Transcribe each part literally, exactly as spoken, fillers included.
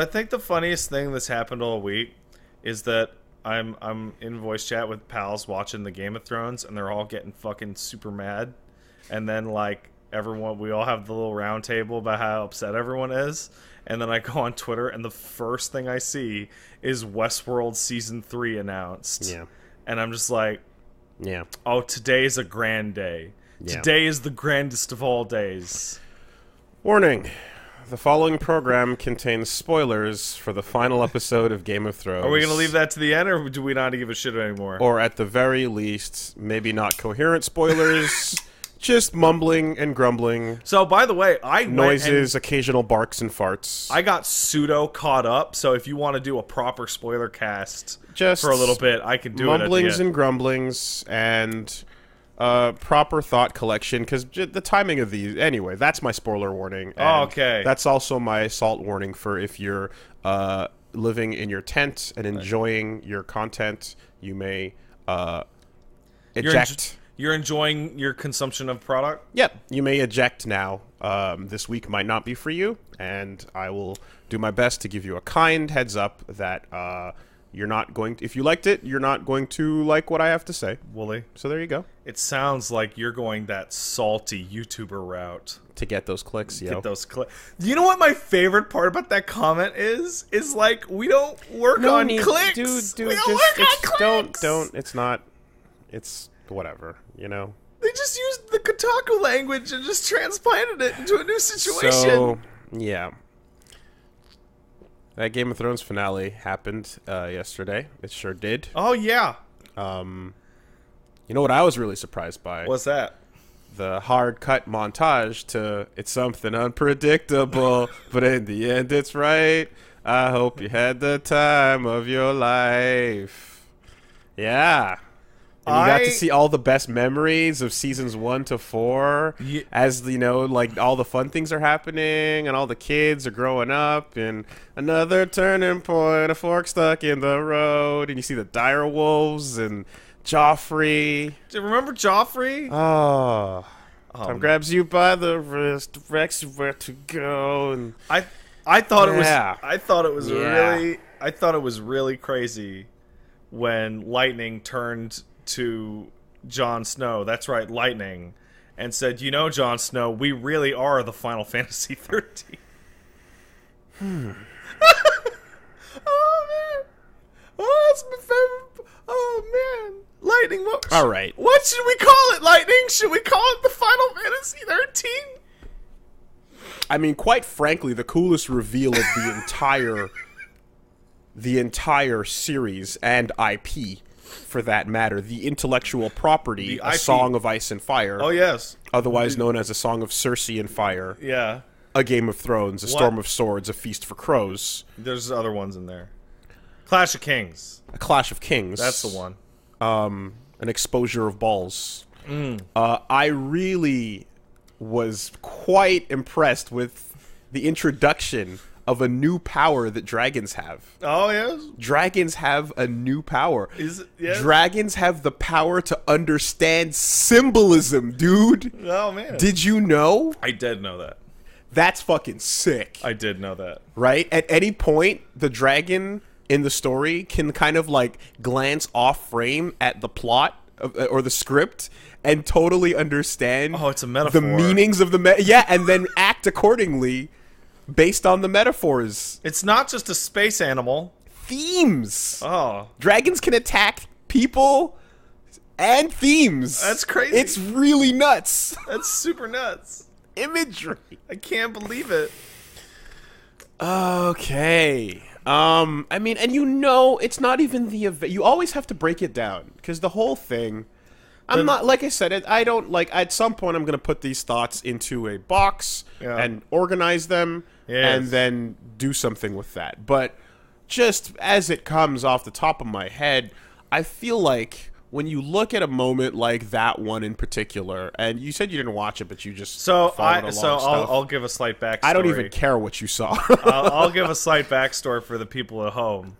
I think the funniest thing that's happened all week is that I'm I'm in voice chat with pals watching the Game of Thrones, and they're all getting fucking super mad. And then, like, everyone, we all have the little round table about how upset everyone is. And then I go on Twitter, and the first thing I see is Westworld Season three announced. Yeah. And I'm just like, yeah. Oh, today's a grand day. Yeah. Today is the grandest of all days. Warning. The following program contains spoilers for the final episode of Game of Thrones. Are we going to leave that to the end, or do we not give a shit anymore? Or at the very least, maybe not coherent spoilers, just mumbling and grumbling. So, by the way, I Noises, occasional barks and farts. I got pseudo caught up, so if you want to do a proper spoiler cast just for a little bit, I can do mumblings it Mumblings and grumblings and... Uh, proper thought collection, because j- the timing of these... Anyway, that's my spoiler warning. Oh, okay. That's also my assault warning for if you're uh, living in your tent and enjoying your content, you may uh, eject... You're, en- you're enjoying your consumption of product? Yep. You may eject now. Um, this week might not be for you, and I will do my best to give you a kind heads up that... Uh, You're not going to, if you liked it, you're not going to like what I have to say. Wooly. So there you go. It sounds like you're going that salty YouTuber route. To get those clicks, yeah. Get those clicks. You know what my favorite part about that comment is? Is like, we don't work no, on need, clicks. Dude, dude, we don't just, work on clicks. Don't, don't, it's not, it's whatever, you know. They just used the Kotaku language and just transplanted it into a new situation. So, yeah. That Game of Thrones finale happened uh, yesterday. It sure did. Oh, yeah. Um, you know what I was really surprised by? What's that? The hard cut montage to It's Something Unpredictable, but in the end it's right. I hope you had the time of your life. Yeah. And you got I... to see all the best memories of seasons one to four yeah. as, you know, like all the fun things are happening and all the kids are growing up and another turning point, a fork stuck in the road. And you see the dire wolves and Joffrey. Do you remember Joffrey? Oh, oh Tom man. grabs you by the wrist, directs you where to go. And I, I thought yeah. it was, I thought it was yeah. really, I thought it was really crazy when Lightning turned to Jon Snow, that's right, Lightning, and said, you know, Jon Snow, we really are the Final Fantasy thirteen. Hmm. Oh, man. Oh, that's my favorite. Oh, man. Lightning, what, sh- All right. what should we call it, Lightning? Should we call it the Final Fantasy thirteen? I mean, quite frankly, the coolest reveal of the entire, the entire series and I P, for that matter, the intellectual property, the A Song of Ice and Fire. Oh, yes. Otherwise known as A Song of Cersei and Fire. Yeah. A Game of Thrones, A what? Storm of Swords, A Feast for Crows. There's other ones in there. Clash of Kings. A Clash of Kings. That's the one. Um, an Exposure of Balls. Mm. Uh, I really was quite impressed with the introduction of a new power that dragons have. Oh, yes? Dragons have a new power. Is it, yes? Dragons have the power to understand symbolism, dude. Oh, man. Did you know? I did know that. That's fucking sick. I did know that. Right? At any point, the dragon in the story can kind of, like, glance off frame at the plot or the script and totally understand oh, it's a metaphor. the meanings of the... Me- yeah, and then act accordingly. Based on the metaphors. It's not just a space animal. Themes. Oh. Dragons can attack people and themes. That's crazy. It's really nuts. That's super nuts. Imagery. I can't believe it. Okay. Um, I mean, and you know, it's not even the event. You always have to break it down. Because the whole thing... I'm not, like I said, I don't, like, at some point I'm going to put these thoughts into a box yeah. and organize them yes. and then do something with that. But just as it comes off the top of my head, I feel like when you look at a moment like that one in particular, and you said you didn't watch it, but you just so followed along. So I'll, I'll give a slight backstory. I don't even care what you saw. uh, I'll give a slight backstory for the people at home.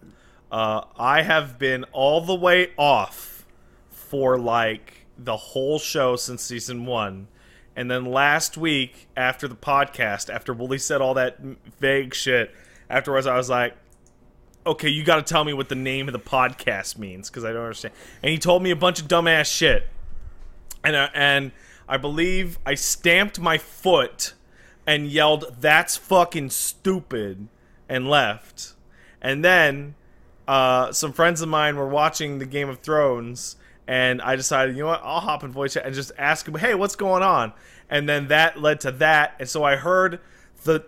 Uh, I have been all the way off for, like, the whole show since season one, and then last week after the podcast, after Wooly said all that vague shit, afterwards I was like, okay, you gotta tell me what the name of the podcast means, because I don't understand. And he told me a bunch of dumbass shit. And I, and I believe I stamped my foot and yelled, "That's fucking stupid," and left. And then uh, some friends of mine were watching the Game of Thrones, and I decided, you know what, I'll hop in voice chat and just ask him, hey, what's going on? And then that led to that. And so I heard the...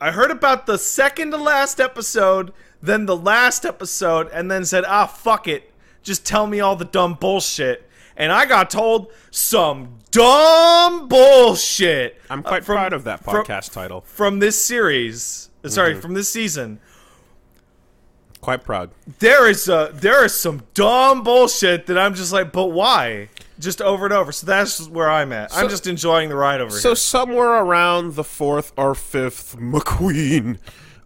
I heard about the second to last episode, then the last episode, and then said, ah, fuck it. Just tell me all the dumb bullshit. And I got told some dumb bullshit. I'm quite uh, from, proud of that podcast from, title. From this series. Sorry, mm-hmm. from this season. Quite proud. There is a, there is some dumb bullshit that I'm just like, but why? Just over and over. So that's where I'm at. So, I'm just enjoying the ride over so here. So somewhere around the fourth or fifth McQueen,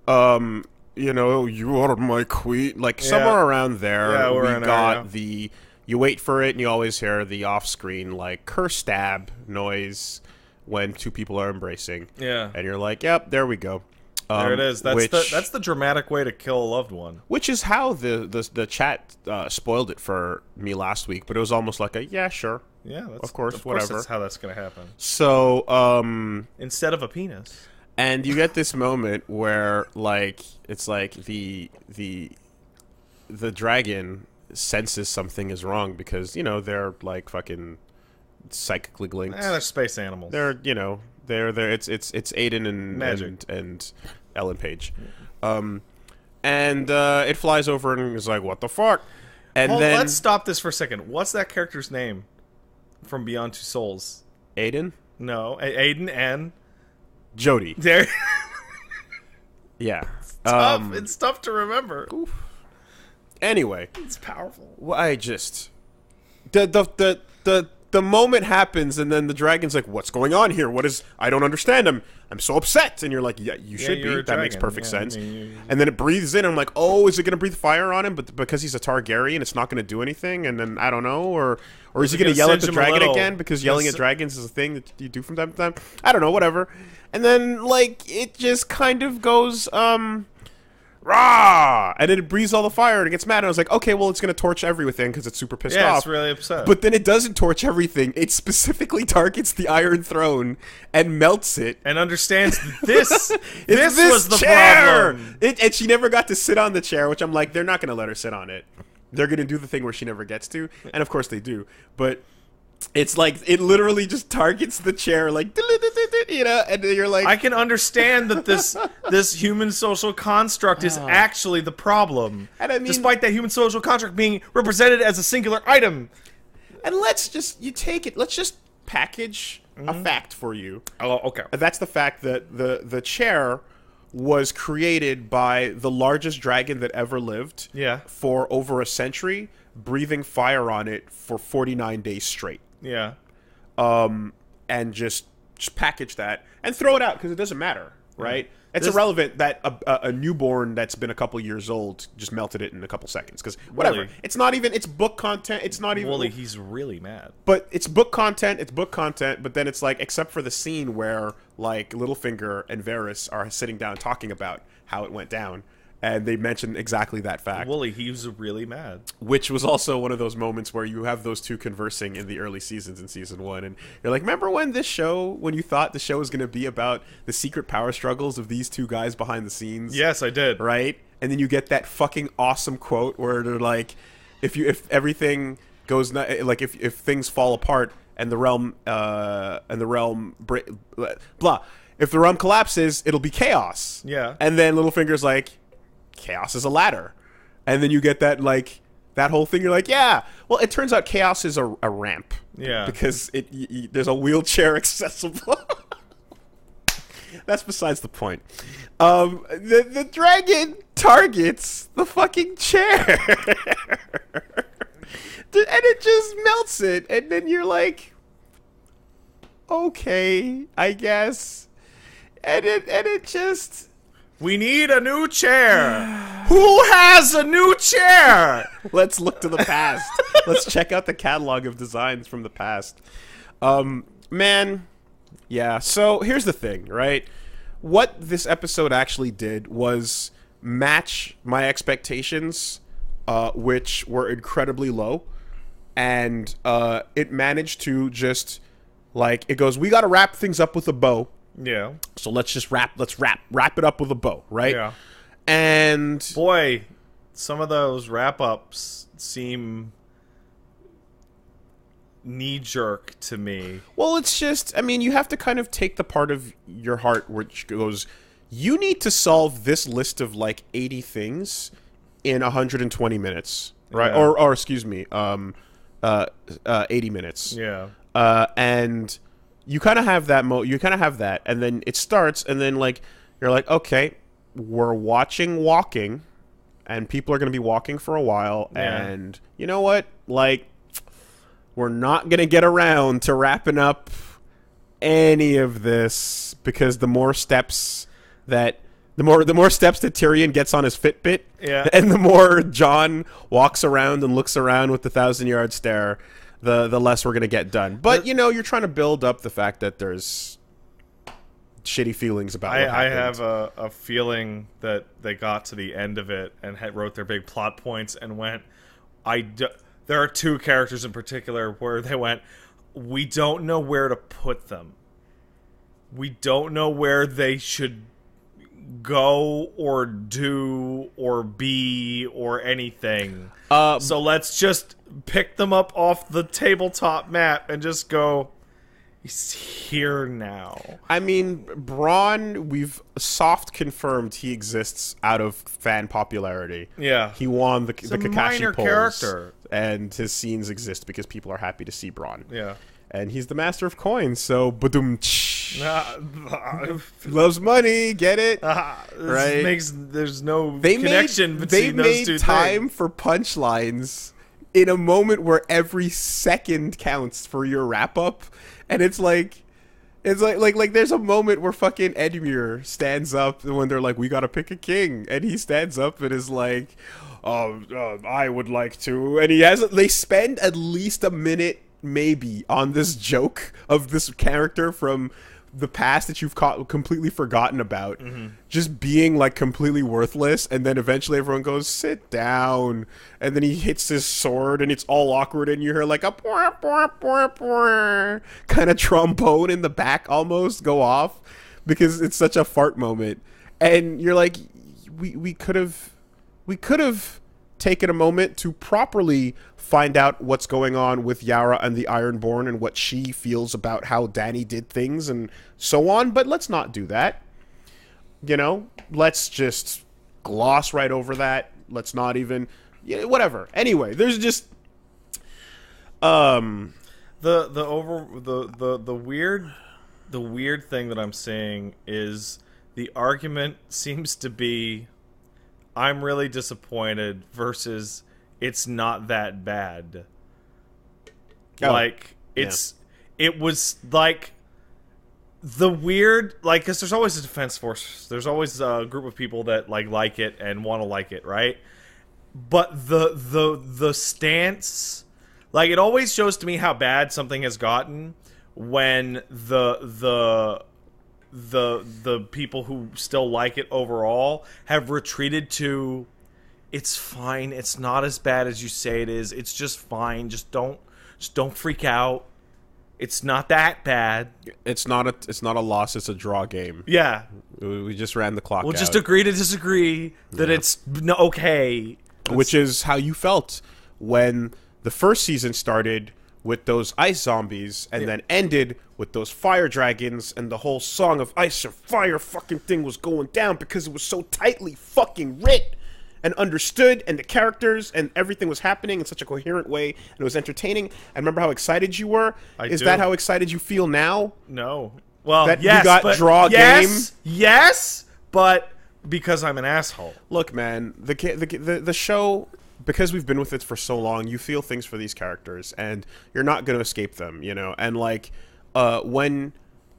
um, you know, you are my queen. Like yeah. somewhere around there, yeah, we're we got Arya. The, you wait for it and you always hear the off-screen, like, curse stab noise when two people are embracing. Yeah. And you're like, yep, there we go. Um, there it is. That's which, the that's the dramatic way to kill a loved one. Which is how the the, the chat uh, spoiled it for me last week. But it was almost like a yeah, sure, yeah, that's, of course, of whatever. Course that's how that's going to happen. So um, instead of a penis, and you get this moment where like it's like the the the dragon senses something is wrong because you know they're like fucking psychically linked. Eh, they're space animals. They're you know. They're there. It's it's it's Aiden and Magic. and, and Ellen Page, um, and uh, it flies over and is like, "What the fuck?" And well, then let's stop this for a second. What's that character's name from Beyond Two Souls? Aiden? No, a- Aiden and Jody. There. yeah, it's tough. Um, it's tough to remember. Oof. Anyway, it's powerful. Well, I just the the the. the The moment happens, and then the dragon's like, "What's going on here? What is? I don't understand. I'm, I'm so upset." And you're like, "Yeah, you should yeah, be. That dragon. makes perfect yeah, sense." I mean, you're, you're... And then it breathes in. And I'm like, "Oh, is it going to breathe fire on him? But because he's a Targaryen, it's not going to do anything." And then I don't know, or, or is, is he going to yell at the dragon again? Because yelling yes. at dragons is a thing that you do from time to time. I don't know, whatever. And then like it just kind of goes, um, rah! And then it breathes all the fire and it gets mad. And I was like, okay, well, it's going to torch everything because it's super pissed yeah, off. Yeah, it's really upset. But then it doesn't torch everything. It specifically targets the Iron Throne and melts it. And understands that this, this, this was the chair. problem. It, and she never got to sit on the chair, which I'm like, they're not going to let her sit on it. They're going to do the thing where she never gets to. And of course they do. But it's like, it literally just targets the chair, like, you know, and you're like... I can understand that this this human social construct is actually the problem. And I mean, despite that human social construct being represented as a singular item. And let's just, you take it, let's just package mm-hmm. a fact for you. Oh, okay. That's the fact that the, the chair was created by the largest dragon that ever lived yeah. for over a century, breathing fire on it for forty-nine days straight. Yeah. Um, and just, just package that and throw it out because it doesn't matter, right? Mm-hmm. It's this... irrelevant that a, a newborn that's been a couple years old just melted it in a couple seconds because whatever. Really? It's not even, it's book content. It's not even. Wooly, he's really mad. But it's book content, it's book content, but then it's like, except for the scene where like Littlefinger and Varys are sitting down talking about how it went down. And they mentioned exactly that fact. Wooly, he was really mad. Which was also one of those moments where you have those two conversing in the early seasons in season one. And you're like, remember when this show, when you thought the show was going to be about the secret power struggles of these two guys behind the scenes? Yes, I did. Right? And then you get that fucking awesome quote where they're like, if you if everything goes, not, like if, if things fall apart and the realm, uh, and the realm, bra- blah. If the realm collapses, it'll be chaos. Yeah. And then Littlefinger's like, chaos is a ladder. And then you get that like that whole thing, you're like, yeah, well, it turns out chaos is a, a ramp, yeah, because it y- y- there's a wheelchair accessible. That's besides the point. um the, the dragon targets the fucking chair and it just melts it, and then you're like, okay, I guess. And it and it just we need a new chair. Who has a new chair? Let's look to the past. Let's check out the catalog of designs from the past. Um, man, yeah. So here's the thing, right? what this episode actually did was match my expectations, uh, which were incredibly low. And uh, it managed to just, like, it goes, we got to wrap things up with a bow. Yeah. So let's just wrap, let's wrap, wrap it up with a bow, right? Yeah. And boy, some of those wrap-ups seem knee-jerk to me. Well, it's just, I mean, you have to kind of take the part of your heart which goes, you need to solve this list of, like, eighty things in one hundred twenty minutes, right? Yeah. Or, or excuse me, um, uh, uh, eighty minutes. Yeah. Uh, and you kind of have that, mo- you kind of have that, and then it starts, and then, like, you're like, okay, we're watching walking, and people are going to be walking for a while, yeah. and you know what? Like, we're not going to get around to wrapping up any of this, because the more steps that the more the more steps that Tyrion gets on his Fitbit, yeah. and the more Jon walks around and looks around with the thousand-yard stare, the the less we're going to get done. But, you know, you're trying to build up the fact that there's shitty feelings about it. I, I have a, a feeling that they got to the end of it and had wrote their big plot points and went, I do, there are two characters in particular where they went, we don't know where to put them. We don't know where they should go or do or be or anything. Uh, so let's just pick them up off the tabletop map and just go, he's here now. I mean, Bronn, we've soft confirmed he exists out of fan popularity. Yeah. He won the, the Kakashi polls. Character. And his scenes exist because people are happy to see Bronn. Yeah. And he's the master of coins, so ba-doom-tsh. Uh, loves money, get it? Uh, right? Makes, there's no they connection made, between those two things. They made time for punchlines in a moment where every second counts for your wrap-up. And it's like, it's like, like, like there's a moment where fucking Edmure stands up when they're like, we got to pick a king. And he stands up and is like, oh, oh, I would like to. And he has, they spend at least a minute maybe on this joke of this character from the past that you've co- completely forgotten about. Mm-hmm. Just being like completely worthless. And then eventually everyone goes, sit down. And then he hits his sword and it's all awkward. And you hear like a bwah, bwah, bwah, bwah, kind of trombone in the back almost go off because it's such a fart moment. And you're like, we, we could have, we could have taken a moment to properly find out what's going on with Yara and the Ironborn and what she feels about how Dany did things and so on, but let's not do that. You know, let's just gloss right over that. Let's not even, yeah, whatever. Anyway, there's just um the the over the the the weird the weird thing that I'm seeing is the argument seems to be I'm really disappointed versus it's not that bad. Oh, like, it's... Yeah. It was, like, the weird... Like, because there's always a defense force. There's always a group of people that, like, like it and want to like it, right? But the, the, the stance... Like, it always shows to me how bad something has gotten when the the... the the people who still like it overall have retreated to it's fine, it's not as bad as you say it is, it's just fine, just don't just don't freak out, it's not that bad, it's not a it's not a loss, it's a draw game. Yeah, we just ran the clock we'll out. Just agree to disagree that yeah. It's okay. That's- which is how you felt when the first season started with those ice zombies, and yeah. then ended with those fire dragons, and the whole Song of Ice and Fire fucking thing was going down because it was so tightly fucking writ and understood, and the characters and everything was happening in such a coherent way, and it was entertaining. I remember how excited you were. I Is do. That how excited you feel now? No. Well, that yes, you got but draw yes, game. Yes, but because I'm an asshole. Look, man, the the the, the show. Because we've been with it for so long, you feel things for these characters, and you're not going to escape them, you know? And, like, uh, when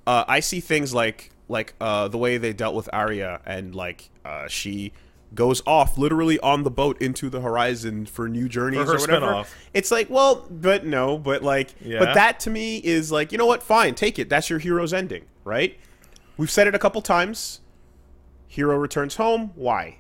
uh, I see things like like uh, the way they dealt with Arya, and, like, uh, she goes off literally on the boat into the horizon for new journeys for or whatever. Spin-off. It's like, well, but no, but, like, yeah. But that to me is like, you know what? Fine, take it. That's your hero's ending, right? We've said it a couple times. Hero returns home. Why?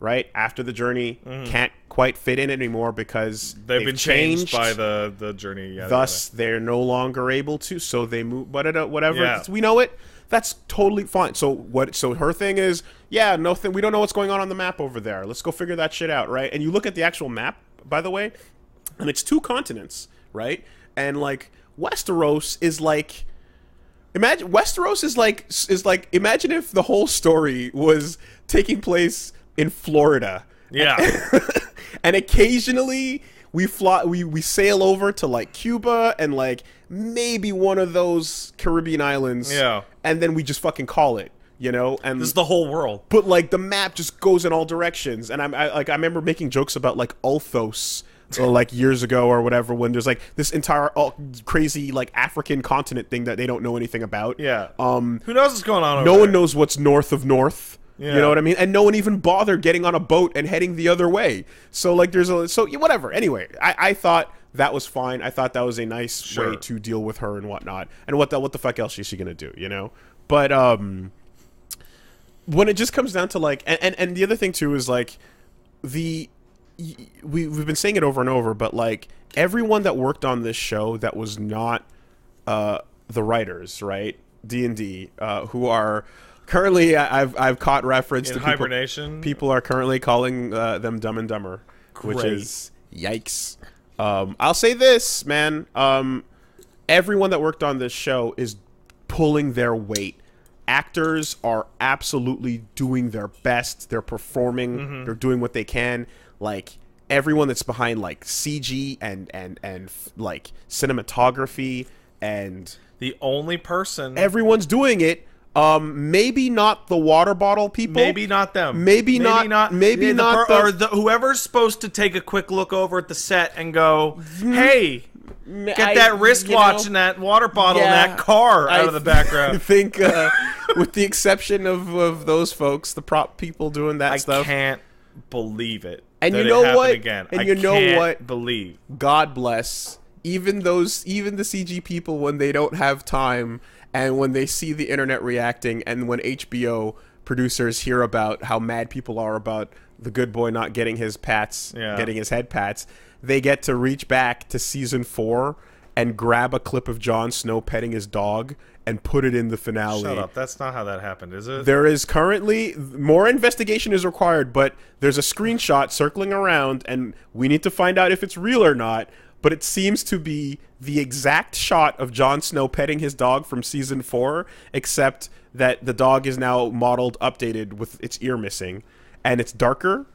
Right? After the journey, mm-hmm. can't quite fit in anymore because they've, they've been changed, changed by the, the journey. Yeah, thus, yeah. they're no longer able to, so they move, but whatever. Yeah. We know it. That's totally fine. So what? So her thing is, yeah, no thing. We don't know what's going on on the map over there. Let's go figure that shit out, right? And you look at the actual map, by the way, and it's two continents, right? And like Westeros is like, imagine Westeros is like is like imagine if the whole story was taking place in Florida. Yeah. And, and occasionally we fly, we we sail over to like Cuba and like maybe one of those Caribbean islands. Yeah. And then we just fucking call it, you know? And this is the whole world. But like the map just goes in all directions. And I'm I, like I remember making jokes about like Ulthos or like years ago or whatever, when there's like this entire all crazy like African continent thing that they don't know anything about. Yeah. Um, who knows what's going on over there? No one knows what's north of north. Yeah. You know what I mean? And no one even bothered getting on a boat and heading the other way. So like there's a so yeah, whatever. Anyway, I, I thought that was fine. I thought that was a nice sure. way to deal with her and whatnot. And what the what the fuck else is she gonna do, you know? But um when it just comes down to like and, and, and the other thing too is like the we we've been saying it over and over, but like everyone that worked on this show that was not uh the writers, right? D and D, uh who are currently, I've I've caught reference in to hibernation. People, people are currently calling uh, them Dumb and Dumber, Great. Which is yikes. Um, I'll say this, man. Um, everyone that worked on this show is pulling their weight. Actors are absolutely doing their best. They're performing. Mm-hmm. They're doing what they can. Like everyone that's behind, like C G and and and like cinematography and the only person everyone's doing it. Um, maybe not the water bottle people. Maybe not them. Maybe, maybe not, not. Maybe the, not. The, or the, whoever's supposed to take a quick look over at the set and go, "Hey, get I, that wristwatch know, and that water bottle yeah, and that car out I of the background." I think, uh, with the exception of, of those folks, the prop people doing that I stuff, I can't believe it. And you know what? Again. And I you know can't what? Believe. God bless. Even those, even the C G people, when they don't have time. And when they see the internet reacting, and when H B O producers hear about how mad people are about the good boy not getting his pats, yeah. getting his head pats, they get to reach back to season four and grab a clip of Jon Snow petting his dog and put it in the finale. Shut up. That's not how that happened, is it? There is currently more investigation is required, but there's a screenshot circling around, and we need to find out if it's real or not. But it seems to be the exact shot of Jon Snow petting his dog from season four, except that the dog is now modeled, updated with its ear missing, and it's darker.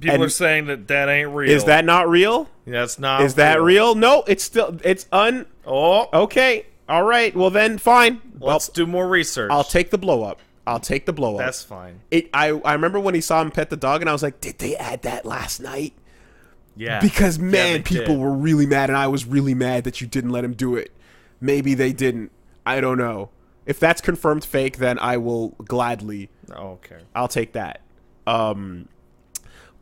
People and are saying that that ain't real. Is that not real? That's not. Is real. that real? No, it's still it's un. Oh, okay, all right. Well, then, fine. Let's well, do more research. I'll take the blow up. I'll take the blow up. That's fine. It. I. I remember when he saw him pet the dog, and I was like, "Did they add that last night?" Yeah, because man, yeah, people did. were really mad, and I was really mad that you didn't let him do it. Maybe they didn't. I don't know. If that's confirmed fake, then I will gladly. Oh, okay, I'll take that. Um,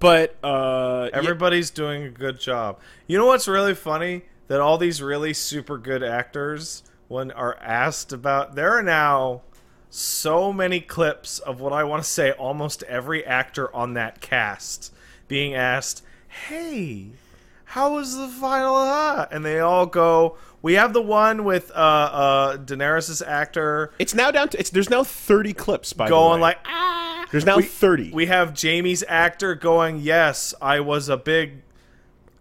but uh, everybody's yeah. doing a good job. You know what's really funny? That all these really super good actors, when are asked about, there are now so many clips of what I want to say almost every actor on that cast being asked. Hey, how was the final? Uh? And they all go. We have the one with uh, uh, Daenerys' actor. It's now down to. It's there's now thirty clips. By going the way. like ah. There's now we, thirty. We have Jaime's actor going. Yes, I was a big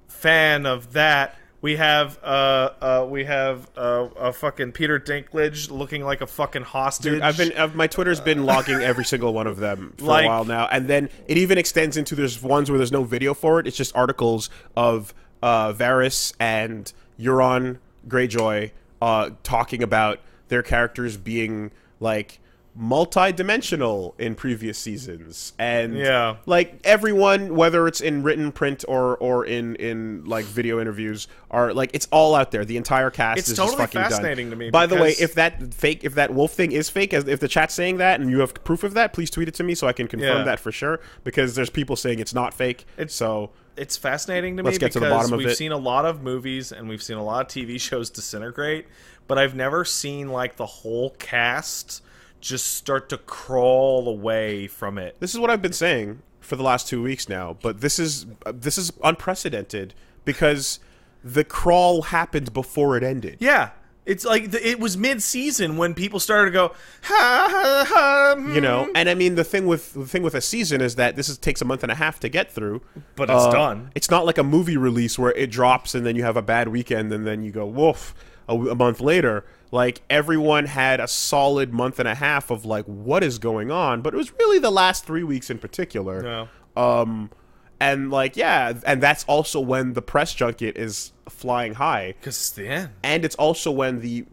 fan of that. We have uh, uh, we have uh, a fucking Peter Dinklage looking like a fucking hostage. Dude, I've been I've, my Twitter's been uh, logging every single one of them for like, a while now, and then it even extends into there's ones where there's no video for it. It's just articles of uh, Varys and Euron Greyjoy uh, talking about their characters being like multi-dimensional in previous seasons, and yeah. like everyone, whether it's in written print or or in in like video interviews, are like it's all out there. The entire cast it's is totally just fucking fascinating done. To me. By the way, if that fake, if that wolf thing is fake, as if the chat's saying that, and you have proof of that, please tweet it to me so I can confirm yeah. that for sure. Because there's people saying it's not fake. It's so. It's fascinating to me because to the bottom we've of it. seen a lot of movies and we've seen a lot of T V shows disintegrate, but I've never seen like the whole cast just start to crawl away from it. This is what I've been saying for the last two weeks now, but this is uh, this is unprecedented because the crawl happened before it ended. Yeah. It's like the, it was mid-season when people started to go, ha, ha, ha. Mm. You know, and I mean, the thing with the thing with a season is that this is, takes a month and a half to get through. But it's uh, done. It's not like a movie release where it drops and then you have a bad weekend and then you go, woof, a, a month later. Like, everyone had a solid month and a half of, like, what is going on? But it was really the last three weeks in particular. Yeah. Um, and, like, yeah, and that's also when the press junket is flying high. Because it's the end. And it's also when the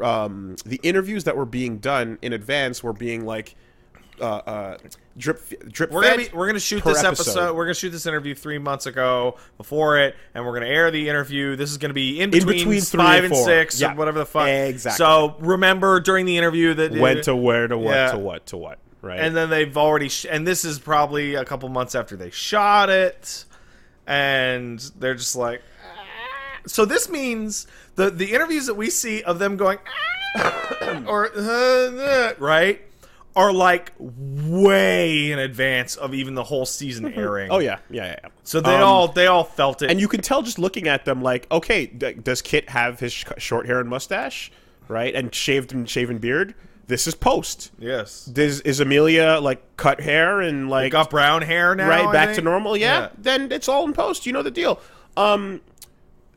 um, the interviews that were being done in advance were being, like, uh, uh, drip drip we're fed gonna be, We're going to shoot this episode. episode. We're going to shoot this interview three months ago before it, and we're going to air the interview. This is going to be in between, in between five and, and six, yeah. or whatever the fuck. Exactly. So remember during the interview that... When it, to where to what yeah. to what to what. Right. And then they've already, sh- and this is probably a couple months after they shot it, and they're just like, ah. So this means the, the interviews that we see of them going, ah, or, uh, right, are like way in advance of even the whole season airing. Oh, yeah. Yeah, yeah, yeah. So they um, all they all felt it. And you can tell just looking at them like, okay, d- does Kit have his sh- short hair and mustache, right, and shaved and shaven beard? This is post. Yes. This, is Amelia, like, cut hair and, like... You got brown hair now, Right, I back think? to normal, yeah, yeah. Then it's all in post. You know the deal. Um,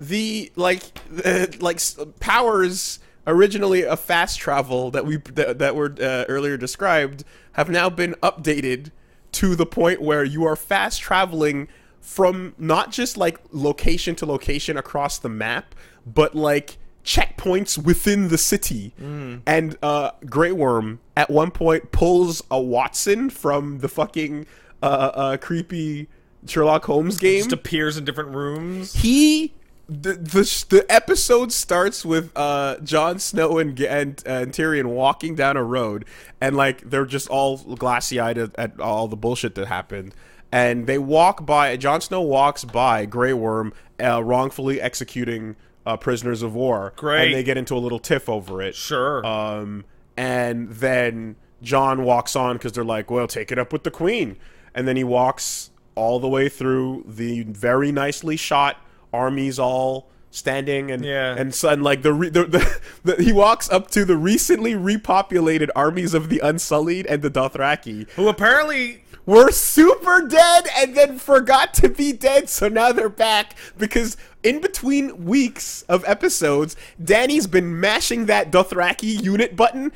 the, like, uh, like powers originally a fast travel that we that, that were uh, earlier described have now been updated to the point where you are fast traveling from not just, like, location to location across the map, but, like... checkpoints within the city, mm. and uh, Greyworm at one point pulls a Watson from the fucking uh, uh, creepy Sherlock Holmes game. Just appears in different rooms. He the the, the episode starts with uh, Jon Snow and and, uh, and Tyrion walking down a road, and like they're just all glassy eyed at, at all the bullshit that happened. And they walk by. Jon Snow walks by Greyworm, uh, wrongfully executing. Uh, prisoners of war. Great. And they get into a little tiff over it. Sure. Um, and then John walks on because they're like, well, take it up with the queen. And then he walks all the way through the very nicely shot armies all standing. And yeah. and, and like the, re- the, the, the he walks up to the recently repopulated armies of the Unsullied and the Dothraki. Who apparently... were super dead and then forgot to be dead, so now they're back because in between weeks of episodes, Dany's been mashing that Dothraki unit button.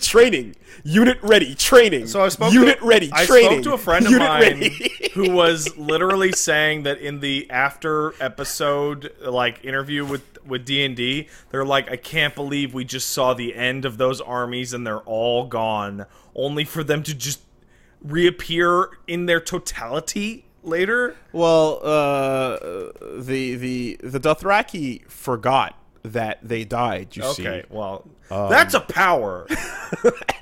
Training. Unit ready. Training. So I spoke unit to, ready. I training. spoke to a friend of unit mine who was literally saying that in the after episode like interview with with D and D, they're like, I can't believe we just saw the end of those armies and they're all gone, only for them to just reappear in their totality later. Well, uh, the the the Dothraki forgot that they died. You okay, see, okay, well, um, that's a power,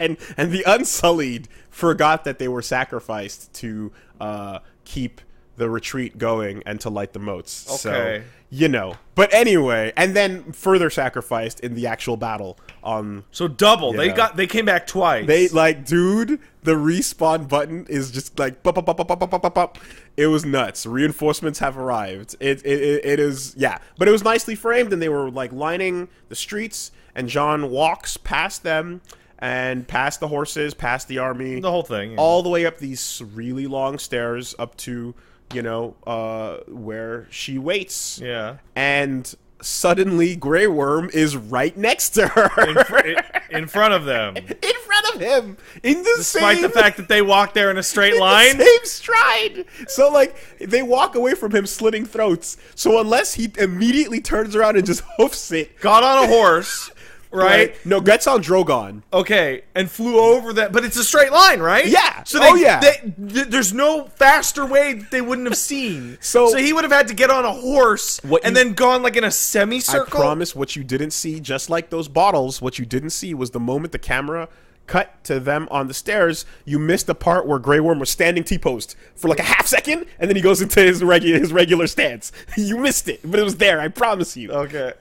and and the Unsullied forgot that they were sacrificed to uh, keep the retreat going and to light the moats. Okay, so, you know, but anyway, and then further sacrificed in the actual battle. Um, so double. They know. got. They came back twice. They like, dude. The respawn button is just like pop, pop, pop, pop, pop, pop, pop. It was nuts. Reinforcements have arrived. It, it, it is, yeah. But it was nicely framed, and they were like lining the streets. And John walks past them, and past the horses, past the army, the whole thing, yeah. all the way up these really long stairs up to, you know, uh, where she waits. Yeah, and suddenly Greyworm is right next to her, in, in, in front of them. In front of him, in the despite same, the fact that they walk there in a straight in line, the same stride. So like they walk away from him, slitting throats. So unless he immediately turns around and just hoofs it, got on a horse, right? right? No, gets on Drogon. Okay, and flew over that, but it's a straight line, right? Yeah. So they, oh yeah. They, th- there's no faster way that they wouldn't have seen. so, so he would have had to get on a horse and you, then gone like in a semicircle. I promise, what you didn't see, just like those bottles, what you didn't see was the moment the camera cut to them on the stairs, you missed the part where Greyworm was standing T-posed for like a half second, and then he goes into his regular his regular stance. You missed it, but it was there, I promise you. Okay.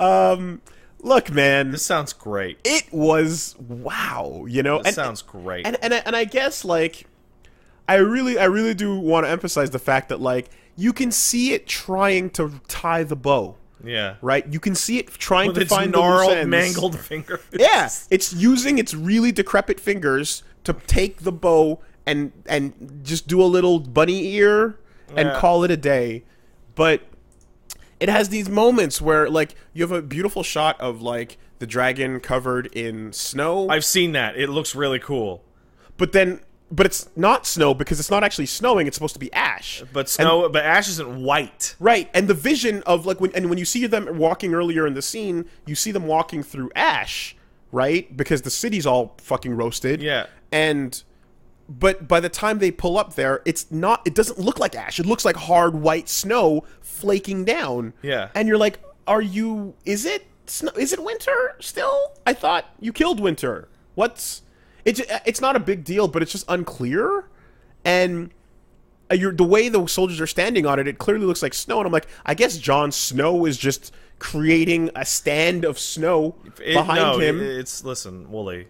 um, Look, man. This sounds great. It was, wow, you know? This and, sounds great. And, and, and, I, and I guess, like, I really I really do want to emphasize the fact that, like, you can see it trying to tie the bow. Yeah. Right? You can see it trying With to find the gnarled, loose ends. Mangled fingers. Yeah. It's using its really decrepit fingers to take the bow and and just do a little bunny ear and yeah. call it a day. But it has these moments where, like, you have a beautiful shot of, like, the dragon covered in snow. I've seen that. It looks really cool. But then... But it's not snow because it's not actually snowing. It's supposed to be ash. But snow, and, but ash isn't white. Right. And the vision of, like, when and when you see them walking earlier in the scene, you see them walking through ash, right? Because the city's all fucking roasted. Yeah. And, but by the time they pull up there, it's not, it doesn't look like ash. It looks like hard white snow flaking down. Yeah. And you're like, are you, is it, snow, is it winter still? I thought you killed winter. What's... It's it's not a big deal, but it's just unclear, and you're, the way the soldiers are standing on it, it clearly looks like snow, and I'm like, I guess Jon Snow is just creating a stand of snow it, behind no, him. It, it's listen, Wooly,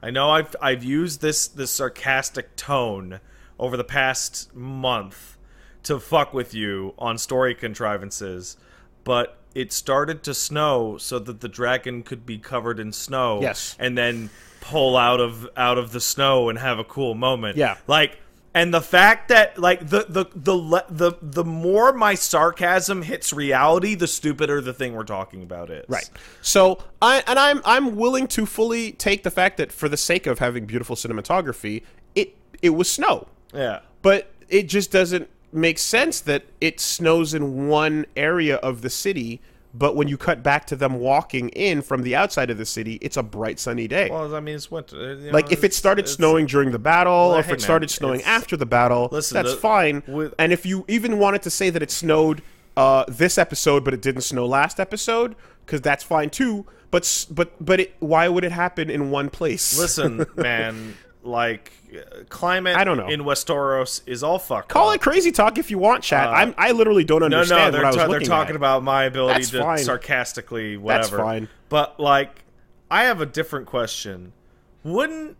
I know I've I've used this this sarcastic tone over the past month to fuck with you on story contrivances, but it started to snow so that the dragon could be covered in snow. Yes, and then. Pull out of out of the snow and have a cool moment. Yeah, like, and the fact that, like, the the the the the more my sarcasm hits reality, the stupider the thing we're talking about is. Right. So I and I'm I'm willing to fully take the fact that for the sake of having beautiful cinematography, it it was snow. Yeah. But it just doesn't make sense that it snows in one area of the city. But when you cut back to them walking in from the outside of the city, it's a bright, sunny day. Well, I mean, it's winter. You know, like, if it started snowing during the battle, well, or if hey, it started man, snowing after the battle, listen, that's the, fine. With, and if you even wanted to say that it snowed uh, this episode, but it didn't snow last episode, because that's fine, too. But but but it, why would it happen in one place? Listen, man, like, climate I don't know. in Westeros is all fucked up. Call it crazy talk if you want, chat. Uh, I'm, I literally don't understand no, no, what I was ta- looking at. No, they're talking about my ability That's to fine. sarcastically whatever. That's fine. But, like, I have a different question. Wouldn't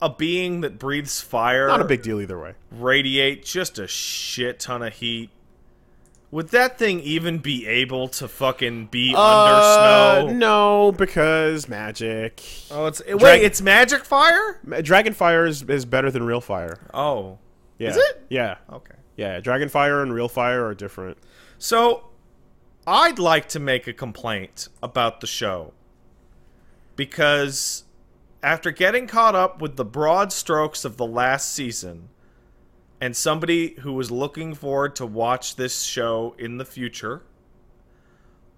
a being that breathes fire... Not a big deal either way. ...radiate just a shit ton of heat? Would that thing even be able to fucking be uh, under snow? No, because magic. Oh, it's Drag- wait, it's magic fire? Dragon fire is, is better than real fire. Oh. Yeah. Is it? Yeah. Okay. Yeah, dragon fire and real fire are different. So, I'd like to make a complaint about the show. Because after getting caught up with the broad strokes of the last season... And somebody who was looking forward to watch this show in the future,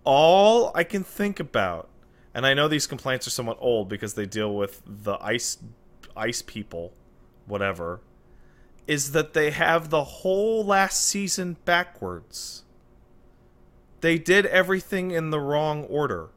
all I can think about, and I know these complaints are somewhat old because they deal with the ice ice people, whatever, is that they have the whole last season backwards. They did everything in the wrong order.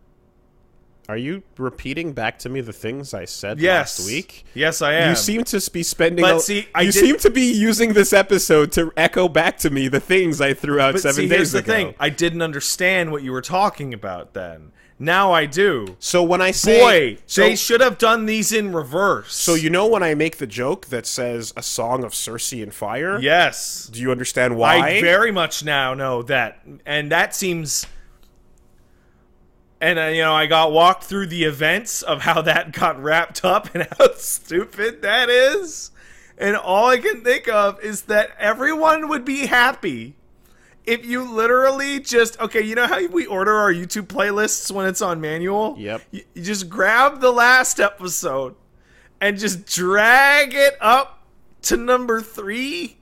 Are you repeating back to me the things I said yes. last week? Yes, I am. You seem to be spending... But a, see, I you did, seem to be using this episode to echo back to me the things I threw out seven see, days ago. But here's the thing. I didn't understand what you were talking about then. Now I do. So when I say... Boy, so, they should have done these in reverse. So you know when I make the joke that says A Song of Cersei and Fire? Yes. Do you understand why? I very much now know that. And that seems... And, uh, you know, I got walked through the events of how that got wrapped up and how stupid that is. And all I can think of is that everyone would be happy if you literally just... Okay, you know how we order our YouTube playlists when it's on manual? Yep. You, you just grab the last episode and just drag it up to number three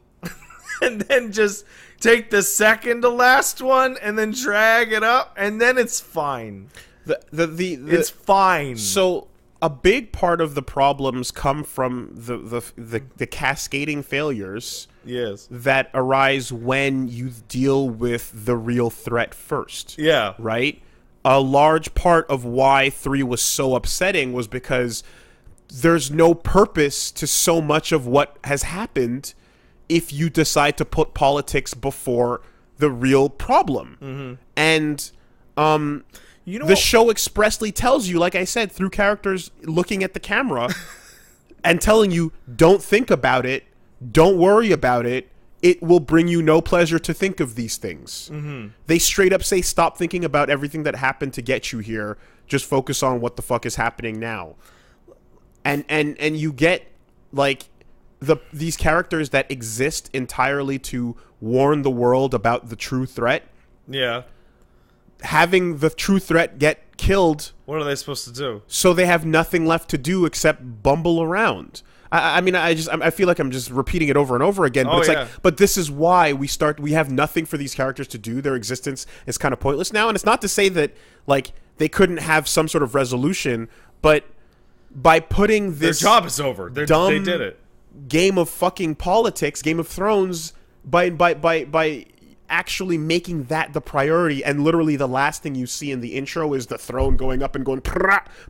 and then just... Take the second to last one and then drag it up, and then it's fine. The, the, the, the, it's fine. So a big part of the problems come from the the, the, the cascading failures yes. that arise when you deal with the real threat first. Yeah. Right? A large part of why three was so upsetting was because there's no purpose to so much of what has happened if you decide to put politics before the real problem. Mm-hmm. And um, You know, the what? show expressly tells you, like I said, through characters looking at the camera and telling you, don't think about it, don't worry about it, it will bring you no pleasure to think of these things. Mm-hmm. They straight up say, stop thinking about everything that happened to get you here. Just focus on what the fuck is happening now. And and and you get, like, the these characters that exist entirely to warn the world about the true threat. Yeah. Having the true threat get killed. What are they supposed to do? So they have nothing left to do except bumble around. I, I mean, I just I feel like I'm just repeating it over and over again. But oh, it's yeah. like, but this is why we start. We have nothing for these characters to do. Their existence is kind of pointless now. And it's not to say that like they couldn't have some sort of resolution, but by putting this their job is over. They're, dumb they did it. Game of fucking politics, Game of Thrones, by by by by. actually making that the priority, and literally the last thing you see in the intro is the throne going up and going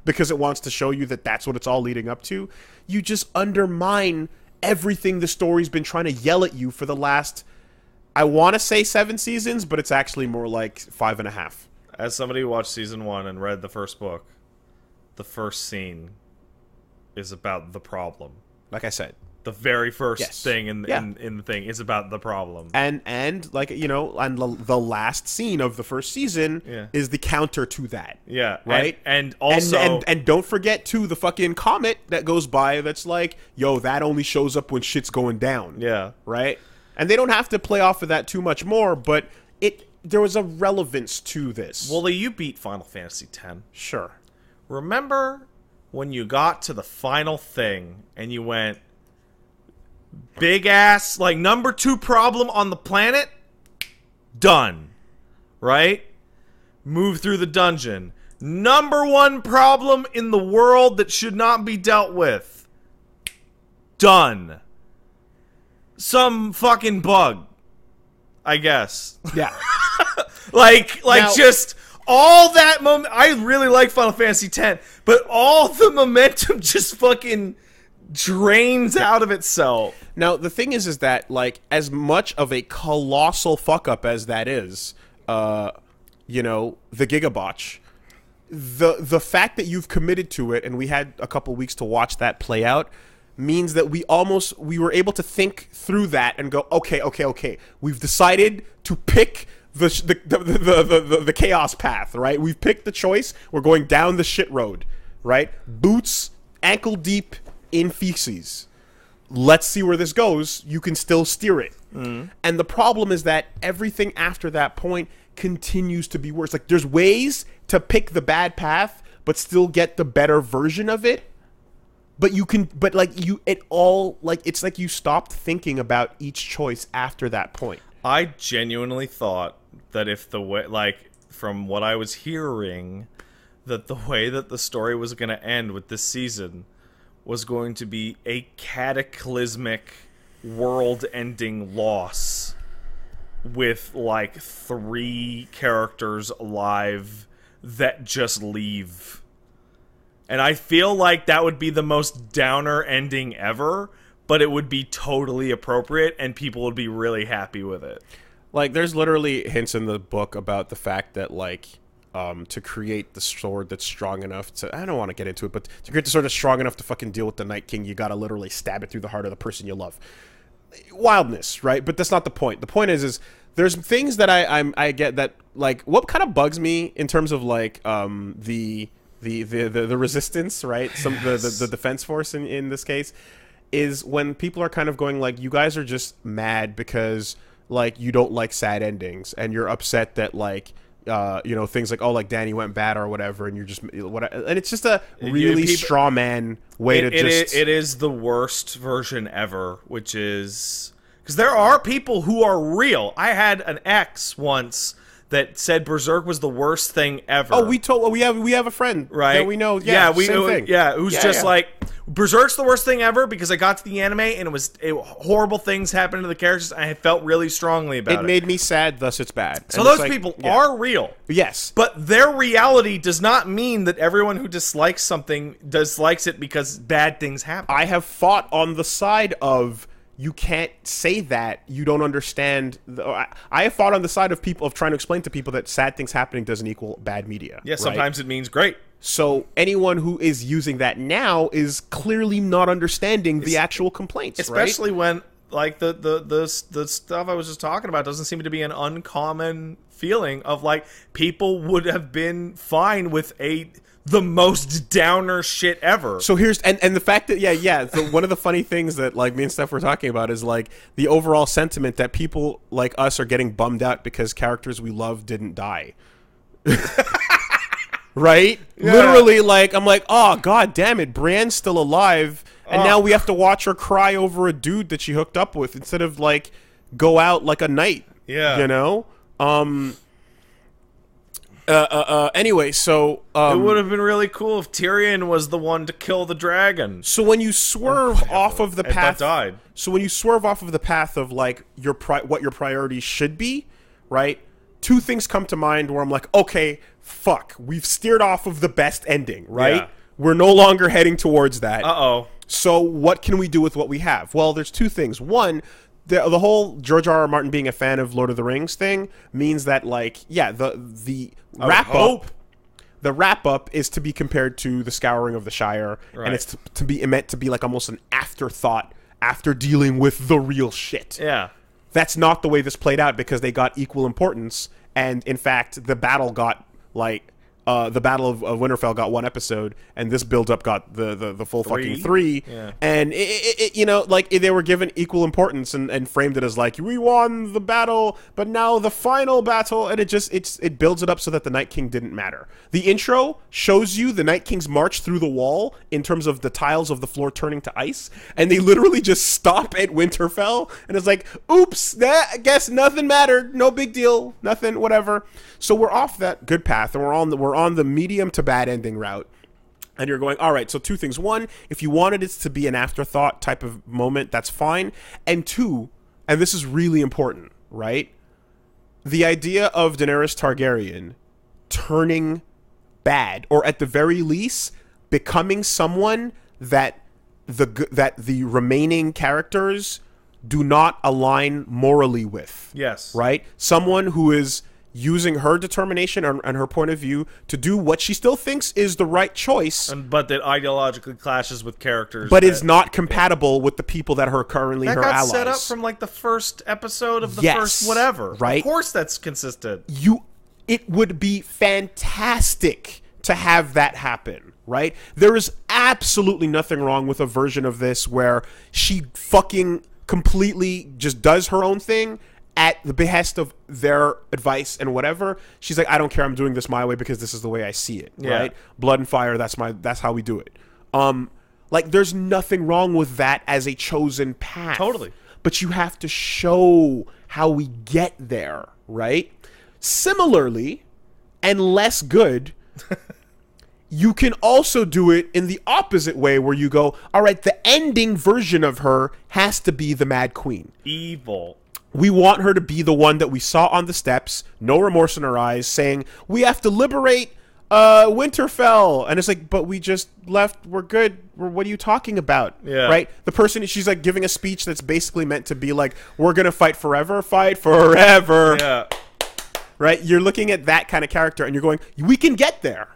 because it wants to show you that that's what it's all leading up to. You just undermine everything the story's been trying to yell at you for the last, I want to say seven seasons, but it's actually more like five and a half. As somebody who watched season one and read the first book, the first scene is about the problem. Like I said. The very first yes. thing in, yeah. in in the thing is about the problem, and and like you know, and the, the last scene of the first season yeah. is the counter to that. Yeah, right. And, and also, and, and, and don't forget too the fucking comet that goes by. That's like, yo, that only shows up when shit's going down. Yeah, right. And they don't have to play off of that too much more, but it there was a relevance to this. Well, you beat Final Fantasy ten. Sure. Remember when you got to the final thing and you went. Big ass, like, number two problem on the planet, done, right? Move through the dungeon. Number one problem in the world that should not be dealt with, done. Some fucking bug, I guess. Yeah. like, like now- just... All that moment. I really like Final Fantasy ten, but all the momentum just fucking... drains out of itself. Now the thing is is that like as much of a colossal fuck up as that is, uh you know, the gigabotch, the the fact that you've committed to it, and we had a couple weeks to watch that play out, means that we almost we were able to think through that and go, okay okay okay we've decided to pick the the the the, the, the, the chaos path, right? We've picked the choice. We're going down the shit road, right? Boots ankle deep in feces. Let's see where this goes. You can still steer it. Mm. And the problem is that everything after that point continues to be worse. Like, there's ways to pick the bad path, but still get the better version of it. But you can, but like you, it all, like, it's like you stopped thinking about each choice after that point. I genuinely thought that if the way, like, from what I was hearing, that the way that the story was going to end with this season was going to be a cataclysmic world-ending loss with, like, three characters alive that just leave. And I feel like that would be the most downer ending ever, but it would be totally appropriate, and people would be really happy with it. Like, there's literally hints in the book about the fact that, like... Um, to create the sword that's strong enough to... I don't want to get into it, but to create the sword that's strong enough to fucking deal with the Night King, you gotta literally stab it through the heart of the person you love. Wildness, right? But that's not the point. The point is, is there's things that I I'm, I get that, like, what kind of bugs me in terms of, like, um the the the, the, the resistance, right? Some yes. the, the, the defense force in, in this case, is when people are kind of going, like, you guys are just mad because, like, you don't like sad endings, and you're upset that, like... Uh, you know, things like, oh, like Dany went bad or whatever, and you're just what, and it's just a really people, straw man way it, to it just. Is, it is the worst version ever, which is because there are people who are real. I had an ex once that said Berserk was the worst thing ever. Oh, we told we have we have a friend right that we know. Yeah, yeah we same thing. yeah who's yeah, just yeah. like Berserk's the worst thing ever because I got to the anime and it was it, horrible things happened to the characters. And I felt really strongly about it. It made me sad, thus it's bad. So and those like, people yeah. are real. Yes. But their reality does not mean that everyone who dislikes something dislikes it because bad things happen. I have fought on the side of you can't say that. You don't understand. The, I, I have fought on the side of people of trying to explain to people that sad things happening doesn't equal bad media. Yeah, right? Sometimes it means great. So anyone who is using that now is clearly not understanding the it's, actual complaints, especially right? when like the, the the the stuff I was just talking about doesn't seem to be an uncommon feeling of like people would have been fine with a. The most downer shit ever. So here's and, and the fact that yeah yeah the, one of the funny things that like me and Steph were talking about is like the overall sentiment that people like us are getting bummed out because characters we love didn't die. Right? Yeah. Literally, like I'm like, oh god damn it, Bran's still alive, and oh. now we have to watch her cry over a dude that she hooked up with instead of like go out like a knight. Yeah, you know. Um. Uh, uh, uh, anyway, so... Um, it would have been really cool if Tyrion was the one to kill the dragon. So when you swerve oh, off of the path... died. So when you swerve off of the path of, like, your pri- what your priorities should be, right? Two things come to mind where I'm like, okay, fuck. We've steered off of the best ending, right? Yeah. We're no longer heading towards that. Uh-oh. So what can we do with what we have? Well, there's two things. One... The, the whole George R R. Martin being a fan of Lord of the Rings thing means that, like, yeah, the the wrap up, the wrap up is to be compared to the Scouring of the Shire, right. and it's to, to be meant to be like almost an afterthought after dealing with the real shit. Yeah, that's not the way this played out because they got equal importance, and in fact, the battle got like uh, the Battle of, of Winterfell got one episode, and this build up got the the, the full three? fucking three. Yeah. And it, it, it, you know, like they were given equal importance and, and framed it as like we won the battle, but now the final battle, and it just it's it builds it up so that the Night King didn't matter. The intro shows you the Night King's march through the wall in terms of the tiles of the floor turning to ice, and they literally just stop at Winterfell, and it's like, oops, that I guess nothing mattered, no big deal, nothing, whatever. So we're off that good path, and we're on the we're on the medium to bad ending route, and you're going, all right, so two things. One, if you wanted it to be an afterthought type of moment, that's fine. And two, and this is really important, right? The idea of Daenerys Targaryen turning bad, or at the very least, becoming someone that the that the remaining characters do not align morally with. Yes. Right? Someone who is... using her determination and her point of view to do what she still thinks is the right choice. And, but that ideologically clashes with characters. But that, is not compatible yeah. with the people that are currently that her allies. That got set up from like the first episode of the yes, first whatever. Right? Of course that's consistent. You, it would be fantastic to have that happen, right? There is absolutely nothing wrong with a version of this where she fucking completely just does her own thing at the behest of their advice and whatever. She's like, I don't care, I'm doing this my way because this is the way I see it, yeah. right? Blood and fire, that's my that's how we do it. Um, like, there's nothing wrong with that as a chosen path. Totally. But you have to show how we get there, right? Similarly, and less good... You can also do it in the opposite way where you go, all right, the ending version of her has to be the Mad Queen. Evil. We want her to be the one that we saw on the steps, no remorse in her eyes, saying, we have to liberate uh, Winterfell. And it's like, but we just left. We're good. We're, what are you talking about? Yeah. Right? The person, she's like giving a speech that's basically meant to be like, we're going to fight forever, fight forever. Yeah. Right? You're looking at that kind of character and you're going, we can get there.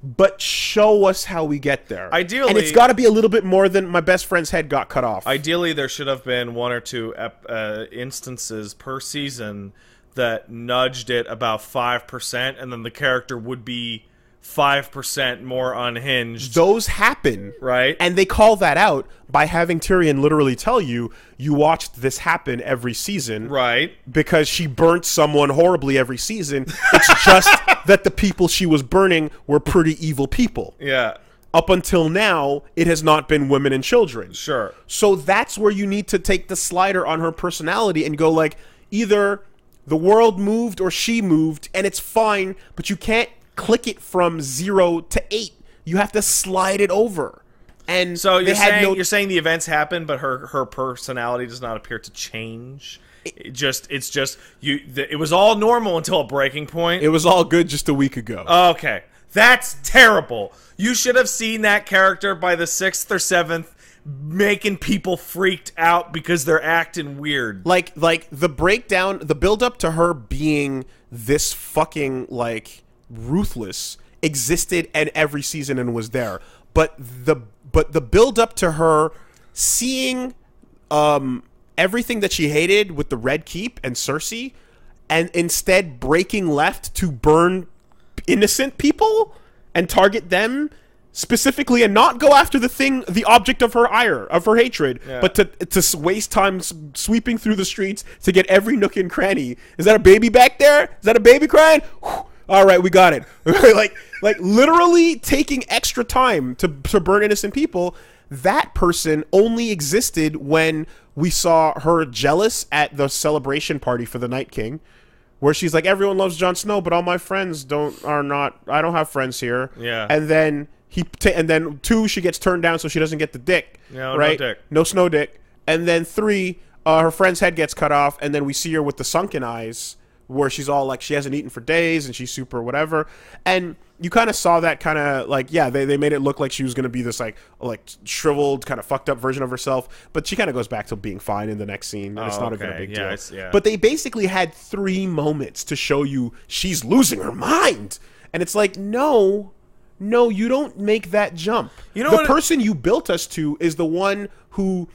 But show us how we get there. Ideally, and it's got to be a little bit more than my best friend's head got cut off. Ideally, there should have been one or two ep- uh, instances per season that nudged it about five percent, and then the character would be five percent more unhinged. Those happen. Right? And they call that out by having Tyrion literally tell you, you watched this happen every season. Right. Because she burnt someone horribly every season. It's just... that the people she was burning were pretty evil people. Yeah. Up until now, it has not been women and children. Sure. So that's where you need to take the slider on her personality and go like, either the world moved or she moved, and it's fine, but you can't click it from zero to eight. You have to slide it over. And so you're saying, no... you're saying the events happen, but her, her personality does not appear to change? It just it's just you the, it was all normal until a breaking point. It was all good just a week ago. Okay. That's terrible. You should have seen that character by the sixth or seventh making people freaked out because they're acting weird. Like, like the breakdown, the buildup to her being this fucking, like, ruthless existed in every season and was there. But the but the buildup to her seeing um, everything that she hated with the Red Keep and Cersei, and instead breaking left to burn innocent people and target them specifically, and not go after the thing, the object of her ire, of her hatred, yeah. but to to waste time sweeping through the streets to get every nook and cranny. Is that a baby back there? Is that a baby crying? Whew. All right, we got it. like, like literally taking extra time to to burn innocent people. That person only existed when we saw her jealous at the celebration party for the Night King, where she's like, everyone loves Jon Snow, but all my friends don't are not. I don't have friends here. Yeah. And then he t- and then two, she gets turned down, so she doesn't get the dick. Yeah, right. No dick. No snow dick. And then three, uh, her friend's head gets cut off, and then we see her with the sunken eyes, where she's all like, she hasn't eaten for days, and she's super whatever. And you kind of saw that kind of, like, yeah, they, they made it look like she was going to be this, like, like shriveled, kind of fucked up version of herself. But she kind of goes back to being fine in the next scene, and oh, it's not okay. a big yeah, deal. Yeah. But they basically had three moments to show you she's losing her mind. And it's like, no, no, you don't make that jump. You know, the person it- you built us to is the one who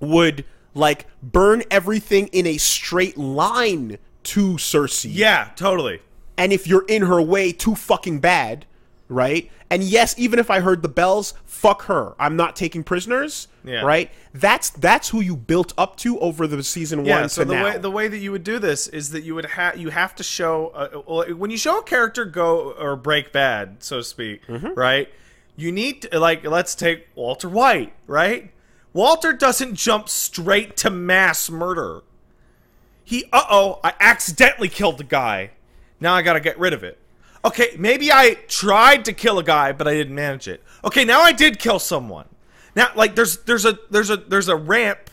would, like, burn everything in a straight line to Cersei. Yeah, totally. And if you're in her way too fucking bad, right? And yes, even if I heard the bells, fuck her. I'm not taking prisoners, yeah. right? That's that's who you built up to over the season yeah, one so to the now. Way, the way that you would do this is that you would have you have to show a, when you show a character go or break bad, so to speak, mm-hmm. right? You need to, like, let's take Walter White, right? Walter doesn't jump straight to mass murder. He, uh-oh, I accidentally killed the guy. Now I gotta get rid of it. Okay, maybe I tried to kill a guy, but I didn't manage it. Okay, now I did kill someone. Now, like, there's there's a there's a there's a ramp,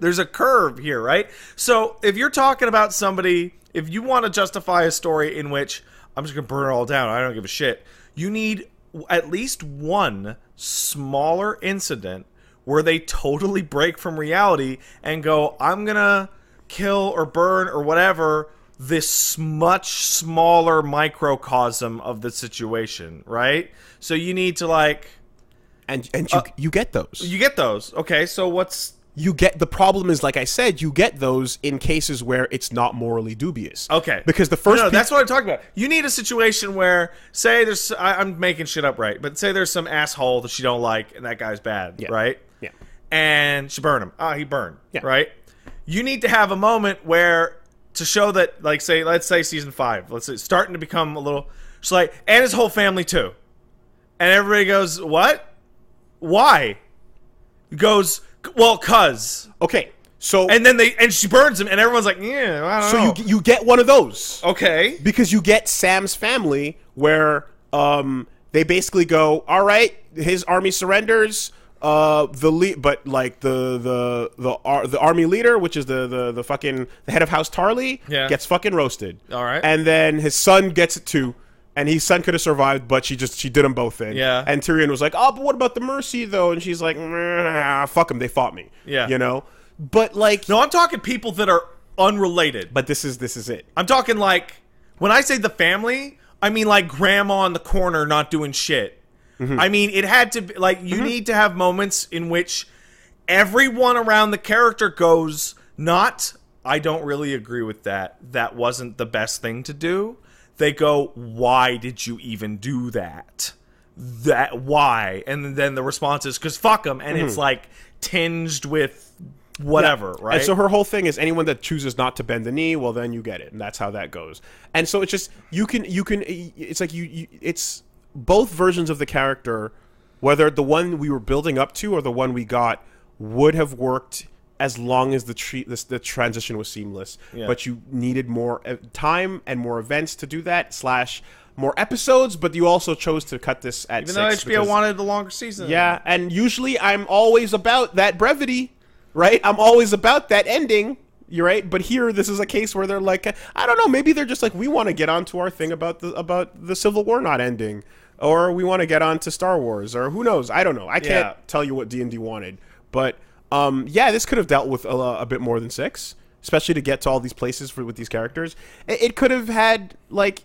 there's a curve here, right? So if you're talking about somebody, if you want to justify a story in which I'm just gonna burn it all down, I don't give a shit, you need at least one smaller incident where they totally break from reality and go, I'm gonna kill or burn or whatever this much smaller microcosm of the situation, right? So you need to, like, and and you uh, you get those. You get those. Okay, so what's you get the problem is, like I said, you get those in cases where it's not morally dubious. Okay, because the first no, no, pe- that's what I'm talking about. You need a situation where, say, there's I, I'm making shit up, right? But say there's some asshole that she don't like, and that guy's bad, yeah. right? Yeah, and she burned him. Ah, oh, he burned. Yeah, right. You need to have a moment where to show that, like, say, let's say season five, let's say, starting to become a little, she's like, and his whole family too. And everybody goes, what? Why? He goes, well, cause. Okay. So, and then they, and she burns him, and everyone's like, yeah, I don't so know. So you, you get one of those. Okay. Because you get Sam's family where, um, they basically go, all right, his army surrenders. Uh, the le- but like the the the, ar- the army leader, which is the the, the fucking the head of House Tarly, yeah. gets fucking roasted. All right, and then his son gets it too, and his son could have survived, but she just she did them both in. Yeah, and Tyrion was like, "Oh, but what about the mercy though?" And she's like, nah, "Fuck them, they fought me." Yeah, you know. But like, no, I'm talking people that are unrelated. But this is this is it. I'm talking like when I say the family, I mean like grandma in the corner not doing shit. Mm-hmm. I mean, it had to be like you mm-hmm. need to have moments in which everyone around the character goes, not, I don't really agree with that. That wasn't the best thing to do. They go, why did you even do that? That why? And then the response is, because fuck them. And mm-hmm. it's like tinged with whatever, yeah. right? And so her whole thing is anyone that chooses not to bend the knee, well, then you get it. And that's how that goes. And so it's just, you can, you can, it's like you, you it's. Both versions of the character, whether the one we were building up to or the one we got, would have worked as long as the tre- this, the transition was seamless. Yeah. But you needed more time and more events to do that, slash more episodes, but you also chose to cut this at even six. Even though H B O because, wanted the longer season. Yeah, and usually I'm always about that brevity, right? I'm always about that ending. You're right, but here this is a case where they're like, I don't know, maybe they're just like, we want to get on to our thing about the about the Civil War not ending, or we want to get on to Star Wars, or who knows? I don't know. I can't yeah. tell you what D and D wanted, But um, yeah, this could have dealt with a, a bit more than six, especially to get to all these places for, with these characters. It, it could have had, like,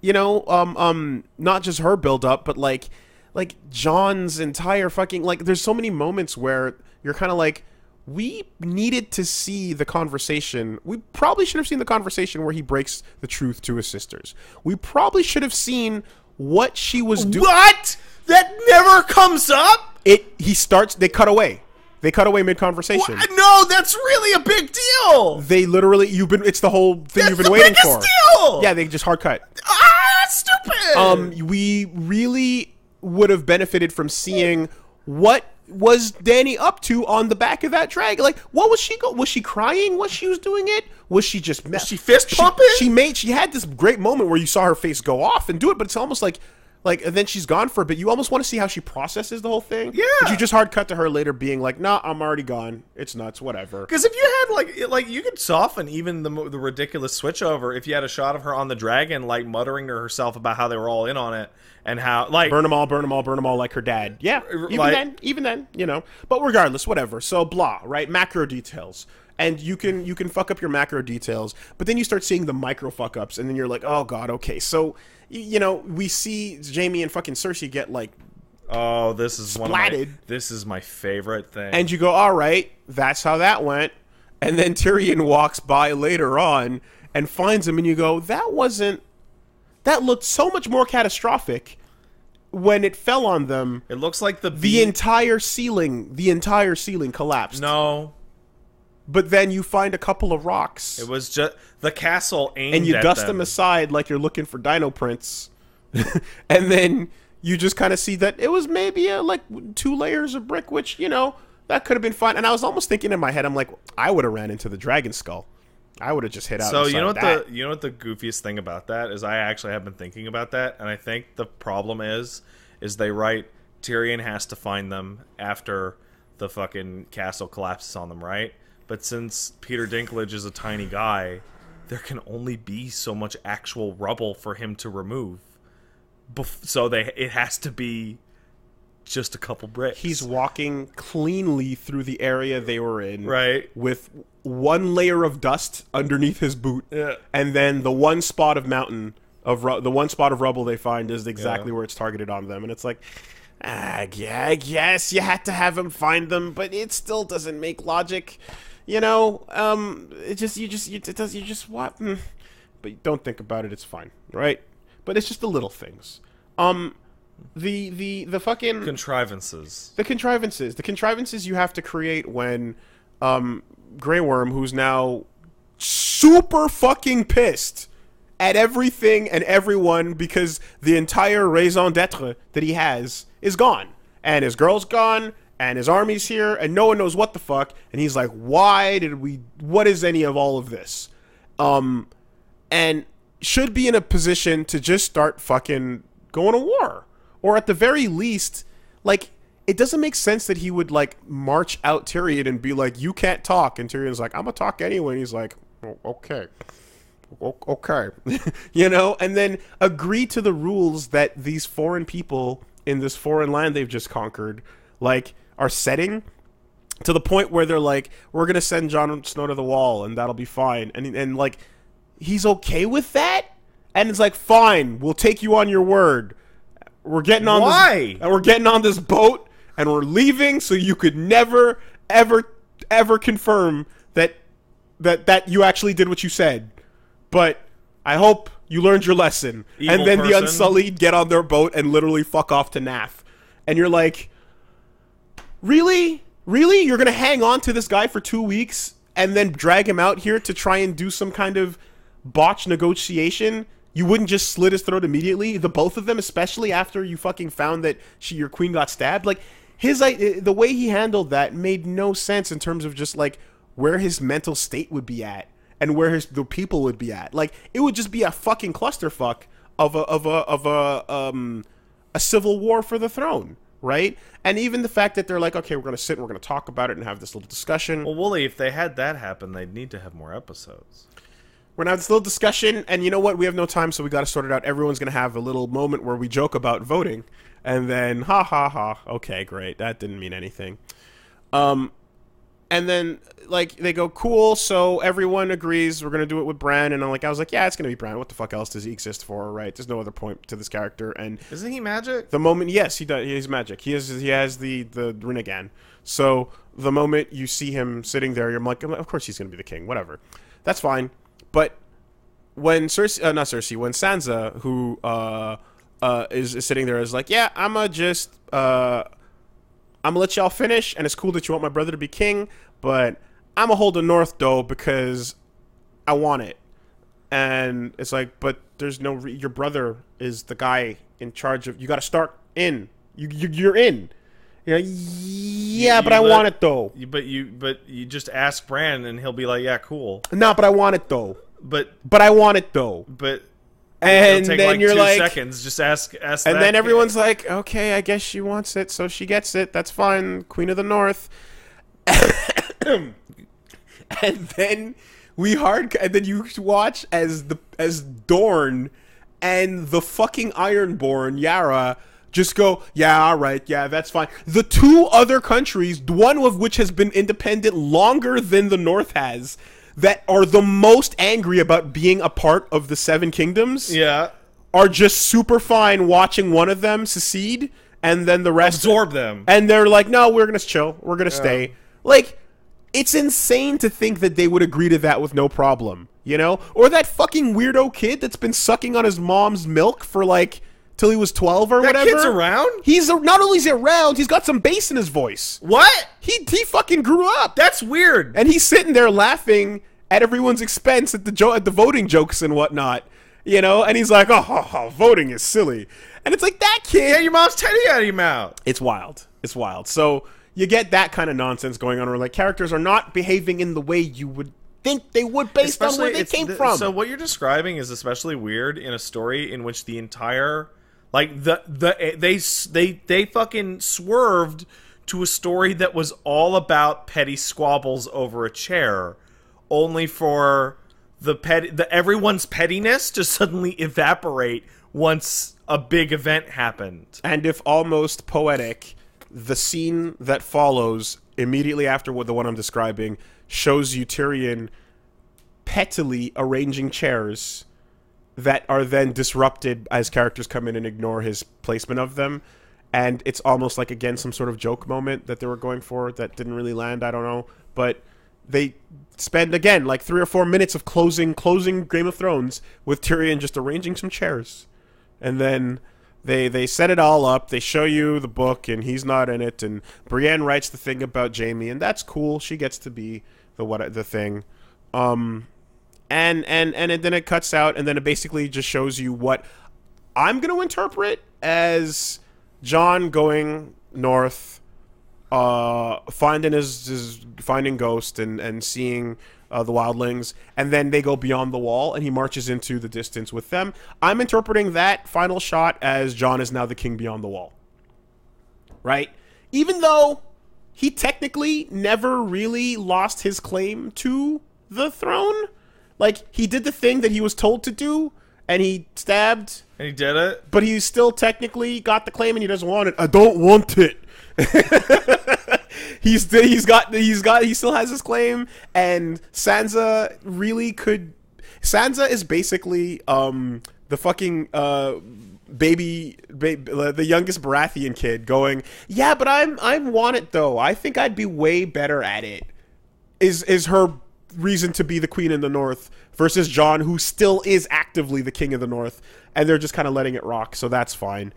you know, um, um, not just her build up, but like, like Jon's entire fucking, like, there's so many moments where you're kind of like, we needed to see the conversation. We probably should have seen the conversation where he breaks the truth to his sisters. We probably should have seen what she was doing. What? That never comes up? It. He starts, they cut away. They cut away mid-conversation. What? No, that's really a big deal. They literally, you've been, it's the whole thing that's you've been waiting for. That's the biggest deal. Yeah, they just hard cut. Ah, stupid. Um, we really would have benefited from seeing what was Dany up to on the back of that dragon. Like, what was she go- was she crying while she was doing it? Was she just mess- was she fist pumping? She, she made she had this great moment where you saw her face go off and do it, but it's almost like like and then she's gone for a bit. You almost want to see how she processes the whole thing. Yeah. But you just hard cut to her later being like, nah, I'm already gone. It's nuts, whatever. Because if you had like like you could soften even the the ridiculous switch over if you had a shot of her on the dragon, like muttering to herself about how they were all in on it. And how, like, burn them all, burn them all, burn them all, like her dad. Yeah, even like, then, even then, you know. But regardless, whatever. So blah, right? Macro details, and you can you can fuck up your macro details, but then you start seeing the micro fuck ups, and then you're like, oh god, okay. So, you know, we see Jaime and fucking Cersei get like, oh, this is splatted. One of my, this is my favorite thing. And you go, all right, that's how that went. And then Tyrion walks by later on and finds him, and you go, that wasn't. That looked so much more catastrophic when it fell on them. It looks like the the entire ceiling, the entire ceiling collapsed. No, but then you find a couple of rocks. It was just the castle aimed at them, and you dust them aside like you're looking for dino prints, and then you just kind of see that it was maybe a, like two layers of brick, which, you know, that could have been fine. And I was almost thinking in my head, I'm like, I would have ran into the dragon skull. I would have just hit out. So you know what the you know what the goofiest thing about that is? I actually have been thinking about that, and I think the problem is, is they write Tyrion has to find them after the fucking castle collapses on them, right? But since Peter Dinklage is a tiny guy, there can only be so much actual rubble for him to remove. Bef- so they it has to be just a couple bricks. He's walking cleanly through the area they were in, right? With one layer of dust underneath his boot, yeah. And then the one spot of mountain of ru- the one spot of rubble they find is exactly yeah. where it's targeted on them, and it's like, ah, yeah, yes, you had to have him find them, but it still doesn't make logic, you know. Um, it just you just you, it does you just what, mm. But don't think about it. It's fine, right? But it's just the little things. Um. The, the the fucking contrivances. The contrivances. The contrivances you have to create when um Greyworm, who's now super fucking pissed at everything and everyone because the entire raison d'etre that he has is gone. And his girl's gone, and his army's here, and no one knows what the fuck, and he's like, why did we what is any of all of this? Um and should be in a position to just start fucking going to war. Or at the very least, like, it doesn't make sense that he would, like, march out Tyrion and be like, you can't talk. And Tyrion's like, I'm going to talk anyway. And he's like, oh, okay. O- okay. You know? And then agree to the rules that these foreign people in this foreign land they've just conquered, like, are setting to the point where they're like, we're going to send Jon Snow to the wall and that'll be fine. And, and like, he's okay with that? And it's like, fine, we'll take you on your word. We're getting on Why? This, we're getting on this boat, and we're leaving. So you could never, ever, ever confirm that that that you actually did what you said. But I hope you learned your lesson. Evil and then person. The Unsullied get on their boat and literally fuck off to Nath. And you're like, really, really, you're gonna hang on to this guy for two weeks and then drag him out here to try and do some kind of botch negotiation? You wouldn't just slit his throat immediately, the both of them, especially after you fucking found that she, your queen got stabbed. Like, his, the way he handled that made no sense in terms of just, like, where his mental state would be at and where his the people would be at. Like, it would just be a fucking clusterfuck of a of a of a um a civil war for the throne, right? And even the fact that they're like, okay, we're gonna sit and we're gonna talk about it and have this little discussion. Well, Wooly, if they had that happen, they'd need to have more episodes. We're gonna have this little discussion, and you know what? We have no time, so we gotta sort it out. Everyone's gonna have a little moment where we joke about voting, and then ha ha ha. Okay, great. That didn't mean anything. Um, and then, like, they go, cool, so everyone agrees we're going to do it with Bran. And I'm like, I was like, yeah, it's going to be Bran. What the fuck else does he exist for, right? There's no other point to this character. And isn't he magic? The moment, yes, he does. He's magic. He, is, he has the, the Rinnegan. So the moment you see him sitting there, you're like, of course he's going to be the king. Whatever. That's fine. But when Cersei, uh, not Cersei, when Sansa, who uh, uh, is, is sitting there, is like, yeah, I'm going to just... Uh, I'm gonna let y'all finish, and it's cool that you want my brother to be king, but I'm gonna hold the North, though, because I want it. And it's like, but there's no... Re- your brother is the guy in charge of... You gotta start in. You, you, you're in. You're like, yeah, you, but you I let, want it, though. You, but you but you just ask Bran, and he'll be like, yeah, cool. No, but I want it, though. But But I want it, though. But... And then like you're two like, seconds. Just ask, ask. And that then everyone's kid. Like, okay, I guess she wants it, so she gets it. That's fine, Queen of the North. And then we hard, and then you watch as the as Dorne and the fucking Ironborn Yara just go, yeah, all right, yeah, that's fine. The two other countries, one of which has been independent longer than the North has. That are the most angry about being a part of the Seven Kingdoms. Yeah, are just super fine watching one of them secede, and then the rest absorb them. And they're like, "No, we're gonna chill. We're gonna yeah. stay." Like, it's insane to think that they would agree to that with no problem, you know? Or that fucking weirdo kid that's been sucking on his mom's milk for like till he was twelve or that whatever. That kid's around. He's not only is he around, he's got some bass in his voice. What? He he fucking grew up. That's weird. And he's sitting there laughing at everyone's expense at the jo- at the voting jokes and whatnot, you know? And he's like, oh, ho, ho, voting is silly. And it's like, that kid... Yeah, your mom's teddy out of your mouth. It's wild. It's wild. So you get that kind of nonsense going on where, like, characters are not behaving in the way you would think they would based especially on where they came th- from. So what you're describing is especially weird in a story in which the entire... Like, the the they they they fucking swerved to a story that was all about petty squabbles over a chair. Only for the pet, the everyone's pettiness to suddenly evaporate once a big event happened. And if almost poetic, the scene that follows immediately after what the one I'm describing shows you Tyrion pettily arranging chairs that are then disrupted as characters come in and ignore his placement of them. And it's almost like, again, some sort of joke moment that they were going for that didn't really land. I don't know, but they spend, again, like three or four minutes of closing closing Game of Thrones with Tyrion just arranging some chairs. And then they they set it all up. They show you the book, and he's not in it. And Brienne writes the thing about Jaime, and that's cool. She gets to be the what the thing. Um, and, and, and it, then it cuts out, and then it basically just shows you what I'm going to interpret as Jon going north, Uh, finding his, his finding Ghost and and seeing uh, the wildlings, and then they go beyond the wall, and he marches into the distance with them. I'm interpreting that final shot as Jon is now the king beyond the wall, right? Even though he technically never really lost his claim to the throne, like he did the thing that he was told to do, and he stabbed, and he did it, but he still technically got the claim, and he doesn't want it. I don't want it. he's he's got he's got he still has his claim, and Sansa really could. Sansa is basically um the fucking uh baby, baby the youngest Baratheon kid going, yeah, but I'm I want it though. I think I'd be way better at it. Is is her reason to be the queen in the North versus Jon, who still is actively the king of the North, and they're just kind of letting it rock. So that's fine.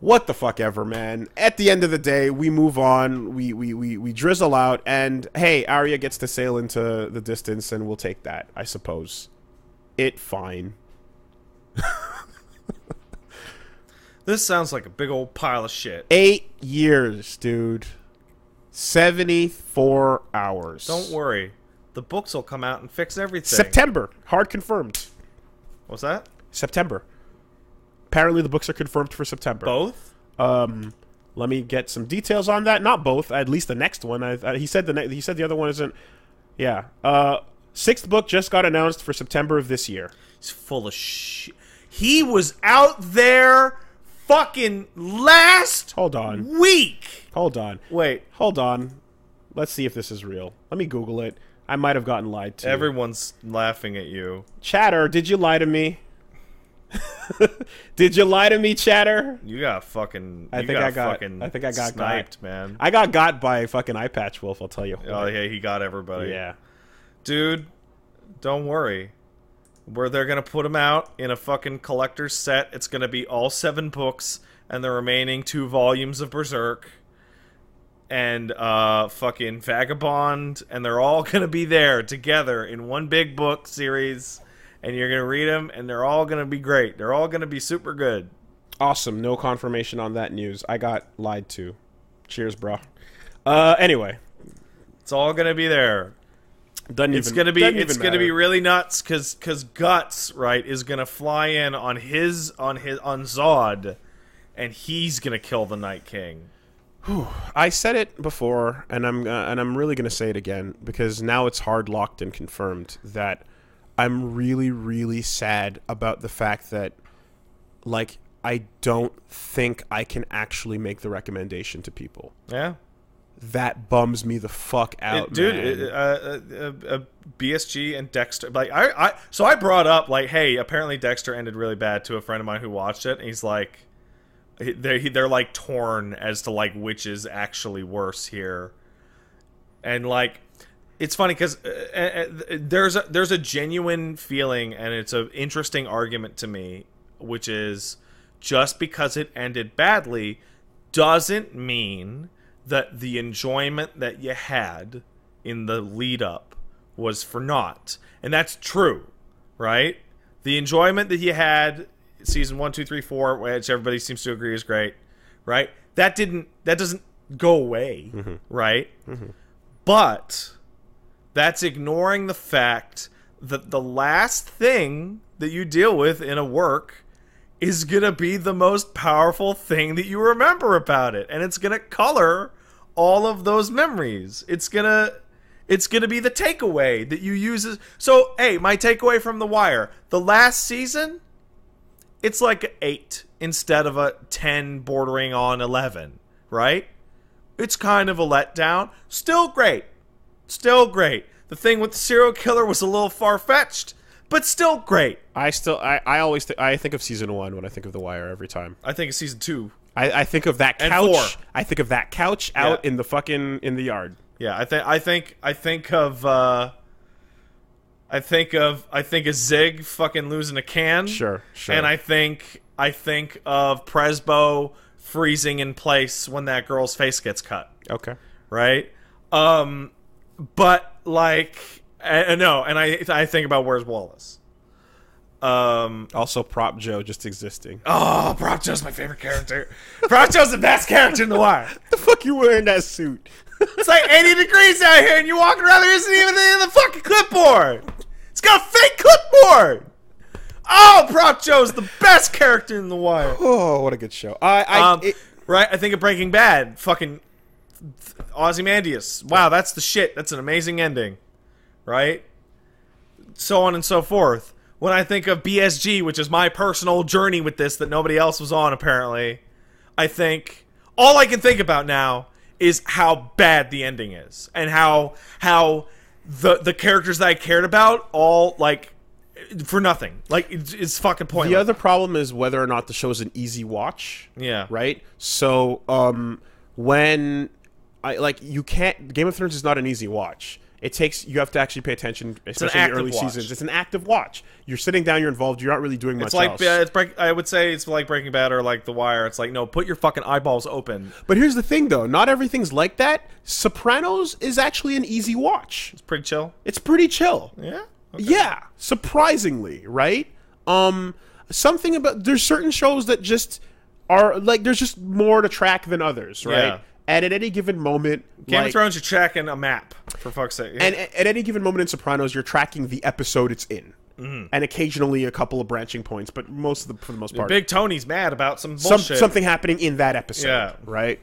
What the fuck ever, man. At the end of the day, we move on, we, we, we, we drizzle out, and hey, Arya gets to sail into the distance, and we'll take that, I suppose. It fine. This sounds like a big old pile of shit. Eight years, dude. seventy-four hours. Don't worry. The books will come out and fix everything. September. Hard confirmed. What's that? September. Apparently, the books are confirmed for September. Both? Um, let me get some details on that. Not both. At least the next one. I, I, he said the ne- he said the other one isn't. Yeah. Uh, sixth book just got announced for September of this year. He's full of shit. He was out there fucking last Hold on. week. Hold on. Wait. Hold on. Let's see if this is real. Let me Google it. I might have gotten lied to. Everyone's laughing at you. Chatter, did you lie to me? Did you lie to me, Chatter? You got fucking. I think got I got. I think I got sniped, got, man. I got got by fucking Eye Patch Wolf. I'll tell you. What. Oh yeah, he got everybody. Yeah, dude, don't worry. Where they're gonna put him out in a fucking collector's set. It's gonna be all seven books and the remaining two volumes of Berserk and uh fucking Vagabond, and they're all gonna be there together in one big book series. And you're going to read them, and they're all going to be great. They're all going to be super good. Awesome. No confirmation on that news. I got lied to. Cheers, bro. Uh, anyway. It's all going to be there. Doesn't it's going to be it's going to be really nuts cuz cuz Guts, right, is going to fly in on his on his on Zod, and he's going to kill the Night King. Whew. I said it before, and I'm uh, and I'm really going to say it again, because now it's hard locked and confirmed that I'm really, really sad about the fact that, like, I don't think I can actually make the recommendation to people. Yeah. That bums me the fuck out, it, dude, man. Dude, uh, uh, uh, B S G and Dexter, like, I, I, so I brought up, like, hey, apparently Dexter ended really bad to a friend of mine who watched it, and he's like, they're, they're like, torn as to, like, which is actually worse here. And, like, it's funny because uh, uh, there's a, there's a genuine feeling, and it's an interesting argument to me, which is just because it ended badly doesn't mean that the enjoyment that you had in the lead up was for naught. And that's true, right? The enjoyment that you had season one, two, three, four, which everybody seems to agree is great, right? That didn't that doesn't go away, mm-hmm. right? Mm-hmm. But that's ignoring the fact that the last thing that you deal with in a work is going to be the most powerful thing that you remember about it. And it's going to color all of those memories. It's going to it's gonna be the takeaway that you use. As, so, hey, my takeaway from The Wire. The last season, it's like an eight instead of a ten bordering on eleven, right? It's kind of a letdown. Still great. Still great. The thing with the serial killer was a little far-fetched, but still great. I still, I, I always, th- I think of season one when I think of The Wire every time. I think of season two. I, I think of that couch. I think of that couch yeah. out in the fucking in the yard. Yeah, I think, I think, I think of, uh, I think of, I think of Zig fucking losing a can. Sure, sure. And I think, I think of Presbo freezing in place when that girl's face gets cut. Okay. Right. Um. But like, I, no, and I I think about Where's Wallace. Um, also, Prop Joe just existing. Oh, Prop Joe's my favorite character. Prop Joe's the best character in The Wire. The fuck you wearing that suit? It's like eighty degrees out here, and you're walking around. There isn't even in the fucking clipboard. It's got a fake clipboard. Oh, Prop Joe's the best character in The Wire. Oh, what a good show. I, I um, it, right. I think of Breaking Bad. Fucking. Ozymandias. Wow, that's the shit. That's an amazing ending, right? So on and so forth. When I think of B S G, which is my personal journey with this that nobody else was on apparently, I think all I can think about now is how bad the ending is, and how how the the characters that I cared about all like for nothing. Like, it's, it's fucking pointless. The other problem is whether or not the show is an easy watch. Yeah. Right? So um when I, like, you can't... Game of Thrones is not an easy watch. It takes... You have to actually pay attention, especially in the early watch. Seasons. It's an active watch. You're sitting down, you're involved, you're not really doing much it's like, else. Uh, it's break, I would say it's like Breaking Bad or like The Wire. It's like, no, put your fucking eyeballs open. But here's the thing, though. Not everything's like that. Sopranos is actually an easy watch. It's pretty chill. It's pretty chill. Yeah? Okay. Yeah. Surprisingly, right? Um, something about... There's certain shows that just are... Like, there's just more to track than others, right? Yeah. And at any given moment... Game like, of Thrones, you're tracking a map, for fuck's sake. Yeah. And at any given moment in Sopranos, you're tracking the episode it's in. Mm-hmm. And occasionally a couple of branching points, but most of the, for the most part... Big Tony's mad about some bullshit. Some, something happening in that episode, yeah. right?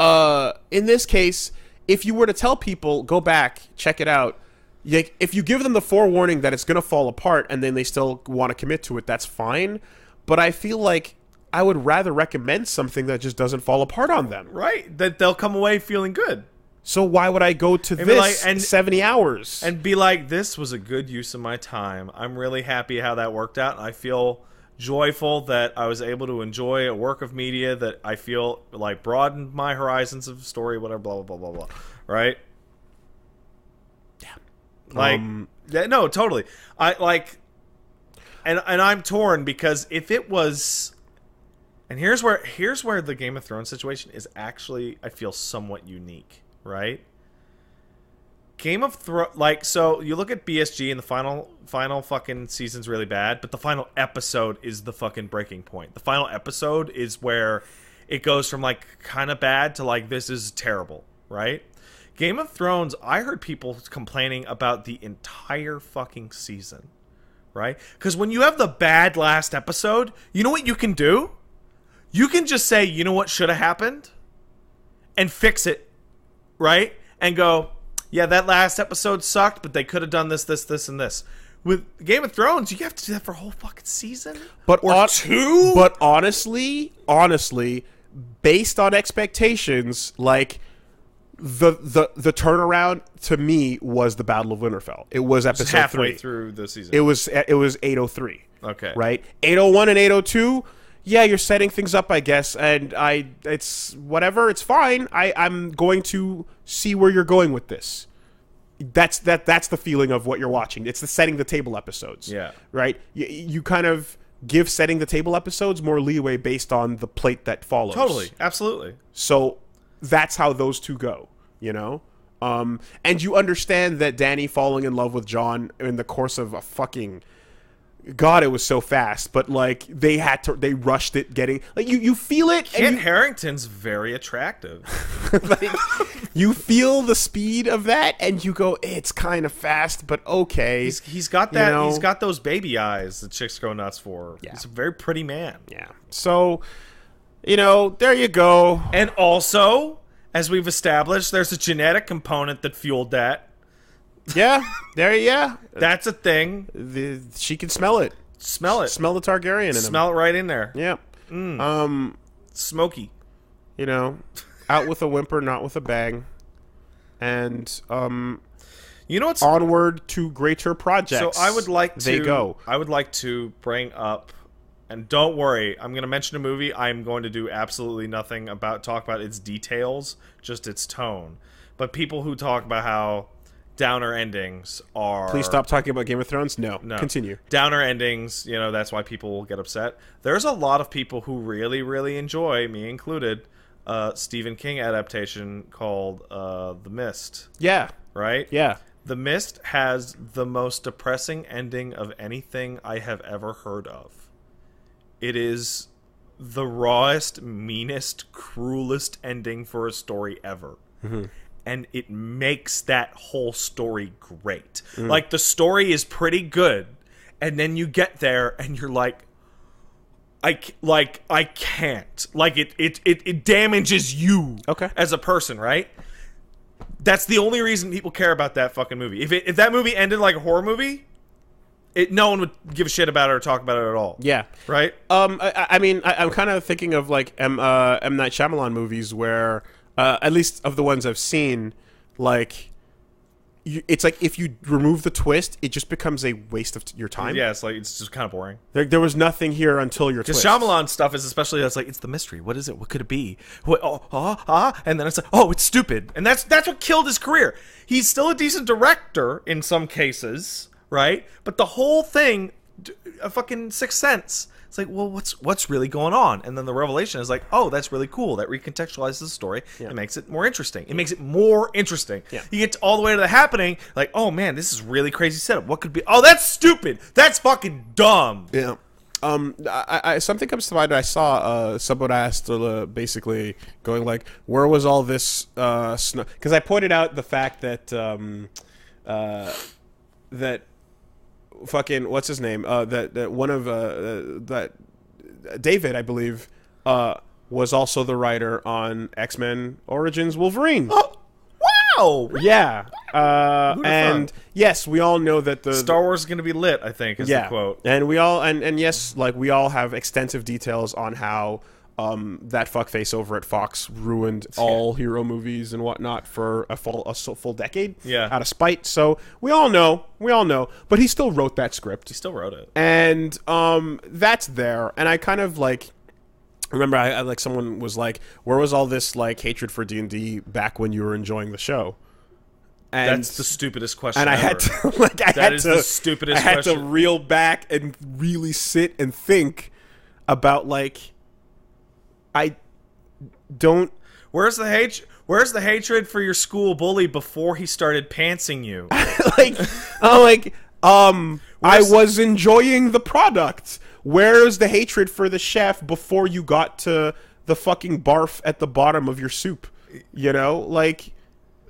Uh, in this case, if you were to tell people, go back, check it out, like, if you give them the forewarning that it's going to fall apart and then they still want to commit to it, that's fine. But I feel like... I would rather recommend something that just doesn't fall apart on them. Right. That they'll come away feeling good. So why would I go to and this like, and, seventy hours? And be like, this was a good use of my time. I'm really happy how that worked out. I feel joyful that I was able to enjoy a work of media that I feel like broadened my horizons of story, whatever, blah, blah, blah, blah, blah. Right? Yeah. Like, um, yeah, no, totally. I like, and and I'm torn because if it was, and here's where here's where the Game of Thrones situation is actually, I feel, somewhat unique. Right? Game of Thrones, like, so you look at B S G and the final final fucking season's really bad, but the final episode is the fucking breaking point. The final episode is where it goes from like kind of bad to like this is terrible, right? Game of Thrones, I heard people complaining about the entire fucking season, right? Because when you have the bad last episode, you know what you can do? You can just say, you know what should have happened? And fix it. Right? And go, yeah, that last episode sucked, but they could have done this, this, this, and this. With Game of Thrones, you have to do that for a whole fucking season? But or on- two? But honestly, honestly, based on expectations, like, the the the turnaround to me was the Battle of Winterfell. It was episode three. It was halfway three. Through the season. It was, it was eight oh three. Okay. Right? eight oh one and eight oh two... Yeah, you're setting things up, I guess, and I it's whatever, it's fine. I, I'm going to see where you're going with this. That's that that's the feeling of what you're watching. It's the setting the table episodes. Yeah. Right? You, you kind of give setting the table episodes more leeway based on the plate that follows. Totally. Absolutely. So that's how those two go, you know? Um, and you understand that Dany falling in love with Jon in the course of a fucking... God, it was so fast, but like they had to, they rushed it. Getting like you, you feel it. Kit and you, Harington's very attractive. Like, you feel the speed of that, and you go, "It's kind of fast, but okay." He's, he's got that. You know? He's got those baby eyes that chicks go nuts for. Yeah. He's a very pretty man. Yeah. So, you know, there you go. And also, as we've established, there's a genetic component that fueled that. Yeah, there, yeah. That's a thing. The, she can smell it. Smell it. Smell the Targaryen in smell him. Smell it right in there. Yeah. Mm. Um, Smoky. You know, out with a whimper, not with a bang. And, um, you know what's... onward to greater projects. So I would like to... They go. I would like to bring up... And don't worry, I'm going to mention a movie. I'm going to do absolutely nothing about... Talk about its details, just its tone. But people who talk about how... Downer endings are... Please stop talking about Game of Thrones? No. No. Continue. Downer endings, you know, that's why people will get upset. There's a lot of people who really, really enjoy, me included, uh, Stephen King adaptation called uh, The Mist. Yeah. Right? Yeah. The Mist has the most depressing ending of anything I have ever heard of. It is the rawest, meanest, cruelest ending for a story ever. Mm-hmm. And it makes that whole story great. Mm. Like, the story is pretty good. And then you get there and you're like, I, like, I can't. Like, it, it, it, it damages you okay. as a person, right? That's the only reason people care about that fucking movie. If, it, if that movie ended like a horror movie... It, no one would give a shit about it or talk about it at all. Yeah. Right? Um, I, I mean, I, I'm kind of thinking of, like, M, uh, M. Night Shyamalan movies where... Uh, at least of the ones I've seen, like, you, it's like if you remove the twist, it just becomes a waste of t- your time. Yeah, it's like it's just kind of boring. There, there was nothing here until your twist. Because Shyamalan stuff is especially that's like it's the mystery. What is it? What could it be? What, oh, ah, ah, and then it's like oh, it's stupid, and that's that's what killed his career. He's still a decent director in some cases, right? But the whole thing, a fucking Sixth Sense. It's like, well, what's what's really going on? And then the revelation is like, oh, that's really cool. That recontextualizes the story. Yeah. It makes it more interesting. It makes it more interesting. Yeah. You get to all the way to the happening. Like, oh, man, this is really crazy setup. What could be? Oh, that's stupid. That's fucking dumb. Yeah. Um, I, I something comes to mind. I saw uh, someone asked uh, basically going like, where was all this uh, snow? Because I pointed out the fact that um, uh, that. Fucking what's his name? Uh, that that one of uh that David, I believe, uh, was also the writer on X-Men Origins Wolverine. Oh, wow! Really? Yeah. Uh, and fun? Yes, we all know that the Star Wars is going to be lit. I think is yeah. the quote. And we all and, and yes, like we all have extensive details on how Um, that fuckface over at Fox ruined all hero movies and whatnot for a full a full decade, yeah, out of spite. So we all know, we all know. But he still wrote that script. He still wrote it, and um, that's there. And I kind of like remember, I, I like someone was like, "Where was all this like hatred for D and D back when you were enjoying the show?" And that's the stupidest question. And I ever. had to like, I that had is to, the stupidest. I had question. to reel back and really sit and think about like. I don't. Where's the hate? Where's the hatred for your school bully before he started pantsing you? like, I'm like, um, where's I was the- enjoying the product. Where's the hatred for the chef before you got to the fucking barf at the bottom of your soup? You know, like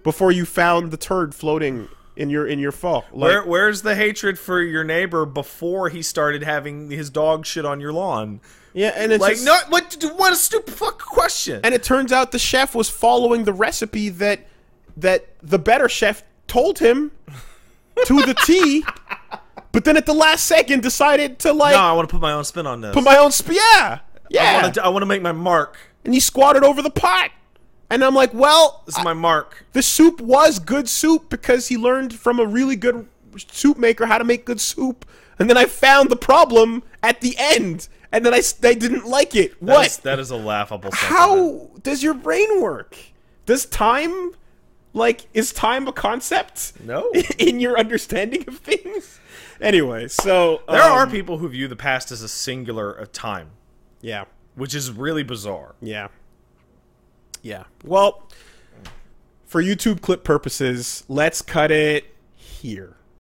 before you found the turd floating in your in your fall. Like, Where, where's the hatred for your neighbor before he started having his dog shit on your lawn? Yeah, and it's like just, not what what a stupid fuck question. And it turns out the chef was following the recipe that that the better chef told him to the T, but then at the last second decided to like. No, I want to put my own spin on this. Put my own spin. Yeah, yeah. I want to, I want to make my mark. And he squatted over the pot, and I'm like, well, this is my mark. I, the soup was good soup because he learned from a really good soup maker how to make good soup, and then I found the problem at the end. And then I, I didn't like it. What? That is, that is a laughable sentiment. How does your brain work? Does time, like, is time a concept? No. In your understanding of things? Anyway, so. There um, are people who view the past as a singular of time. Yeah. Which is really bizarre. Yeah. Yeah. Well, for YouTube clip purposes, let's cut it here.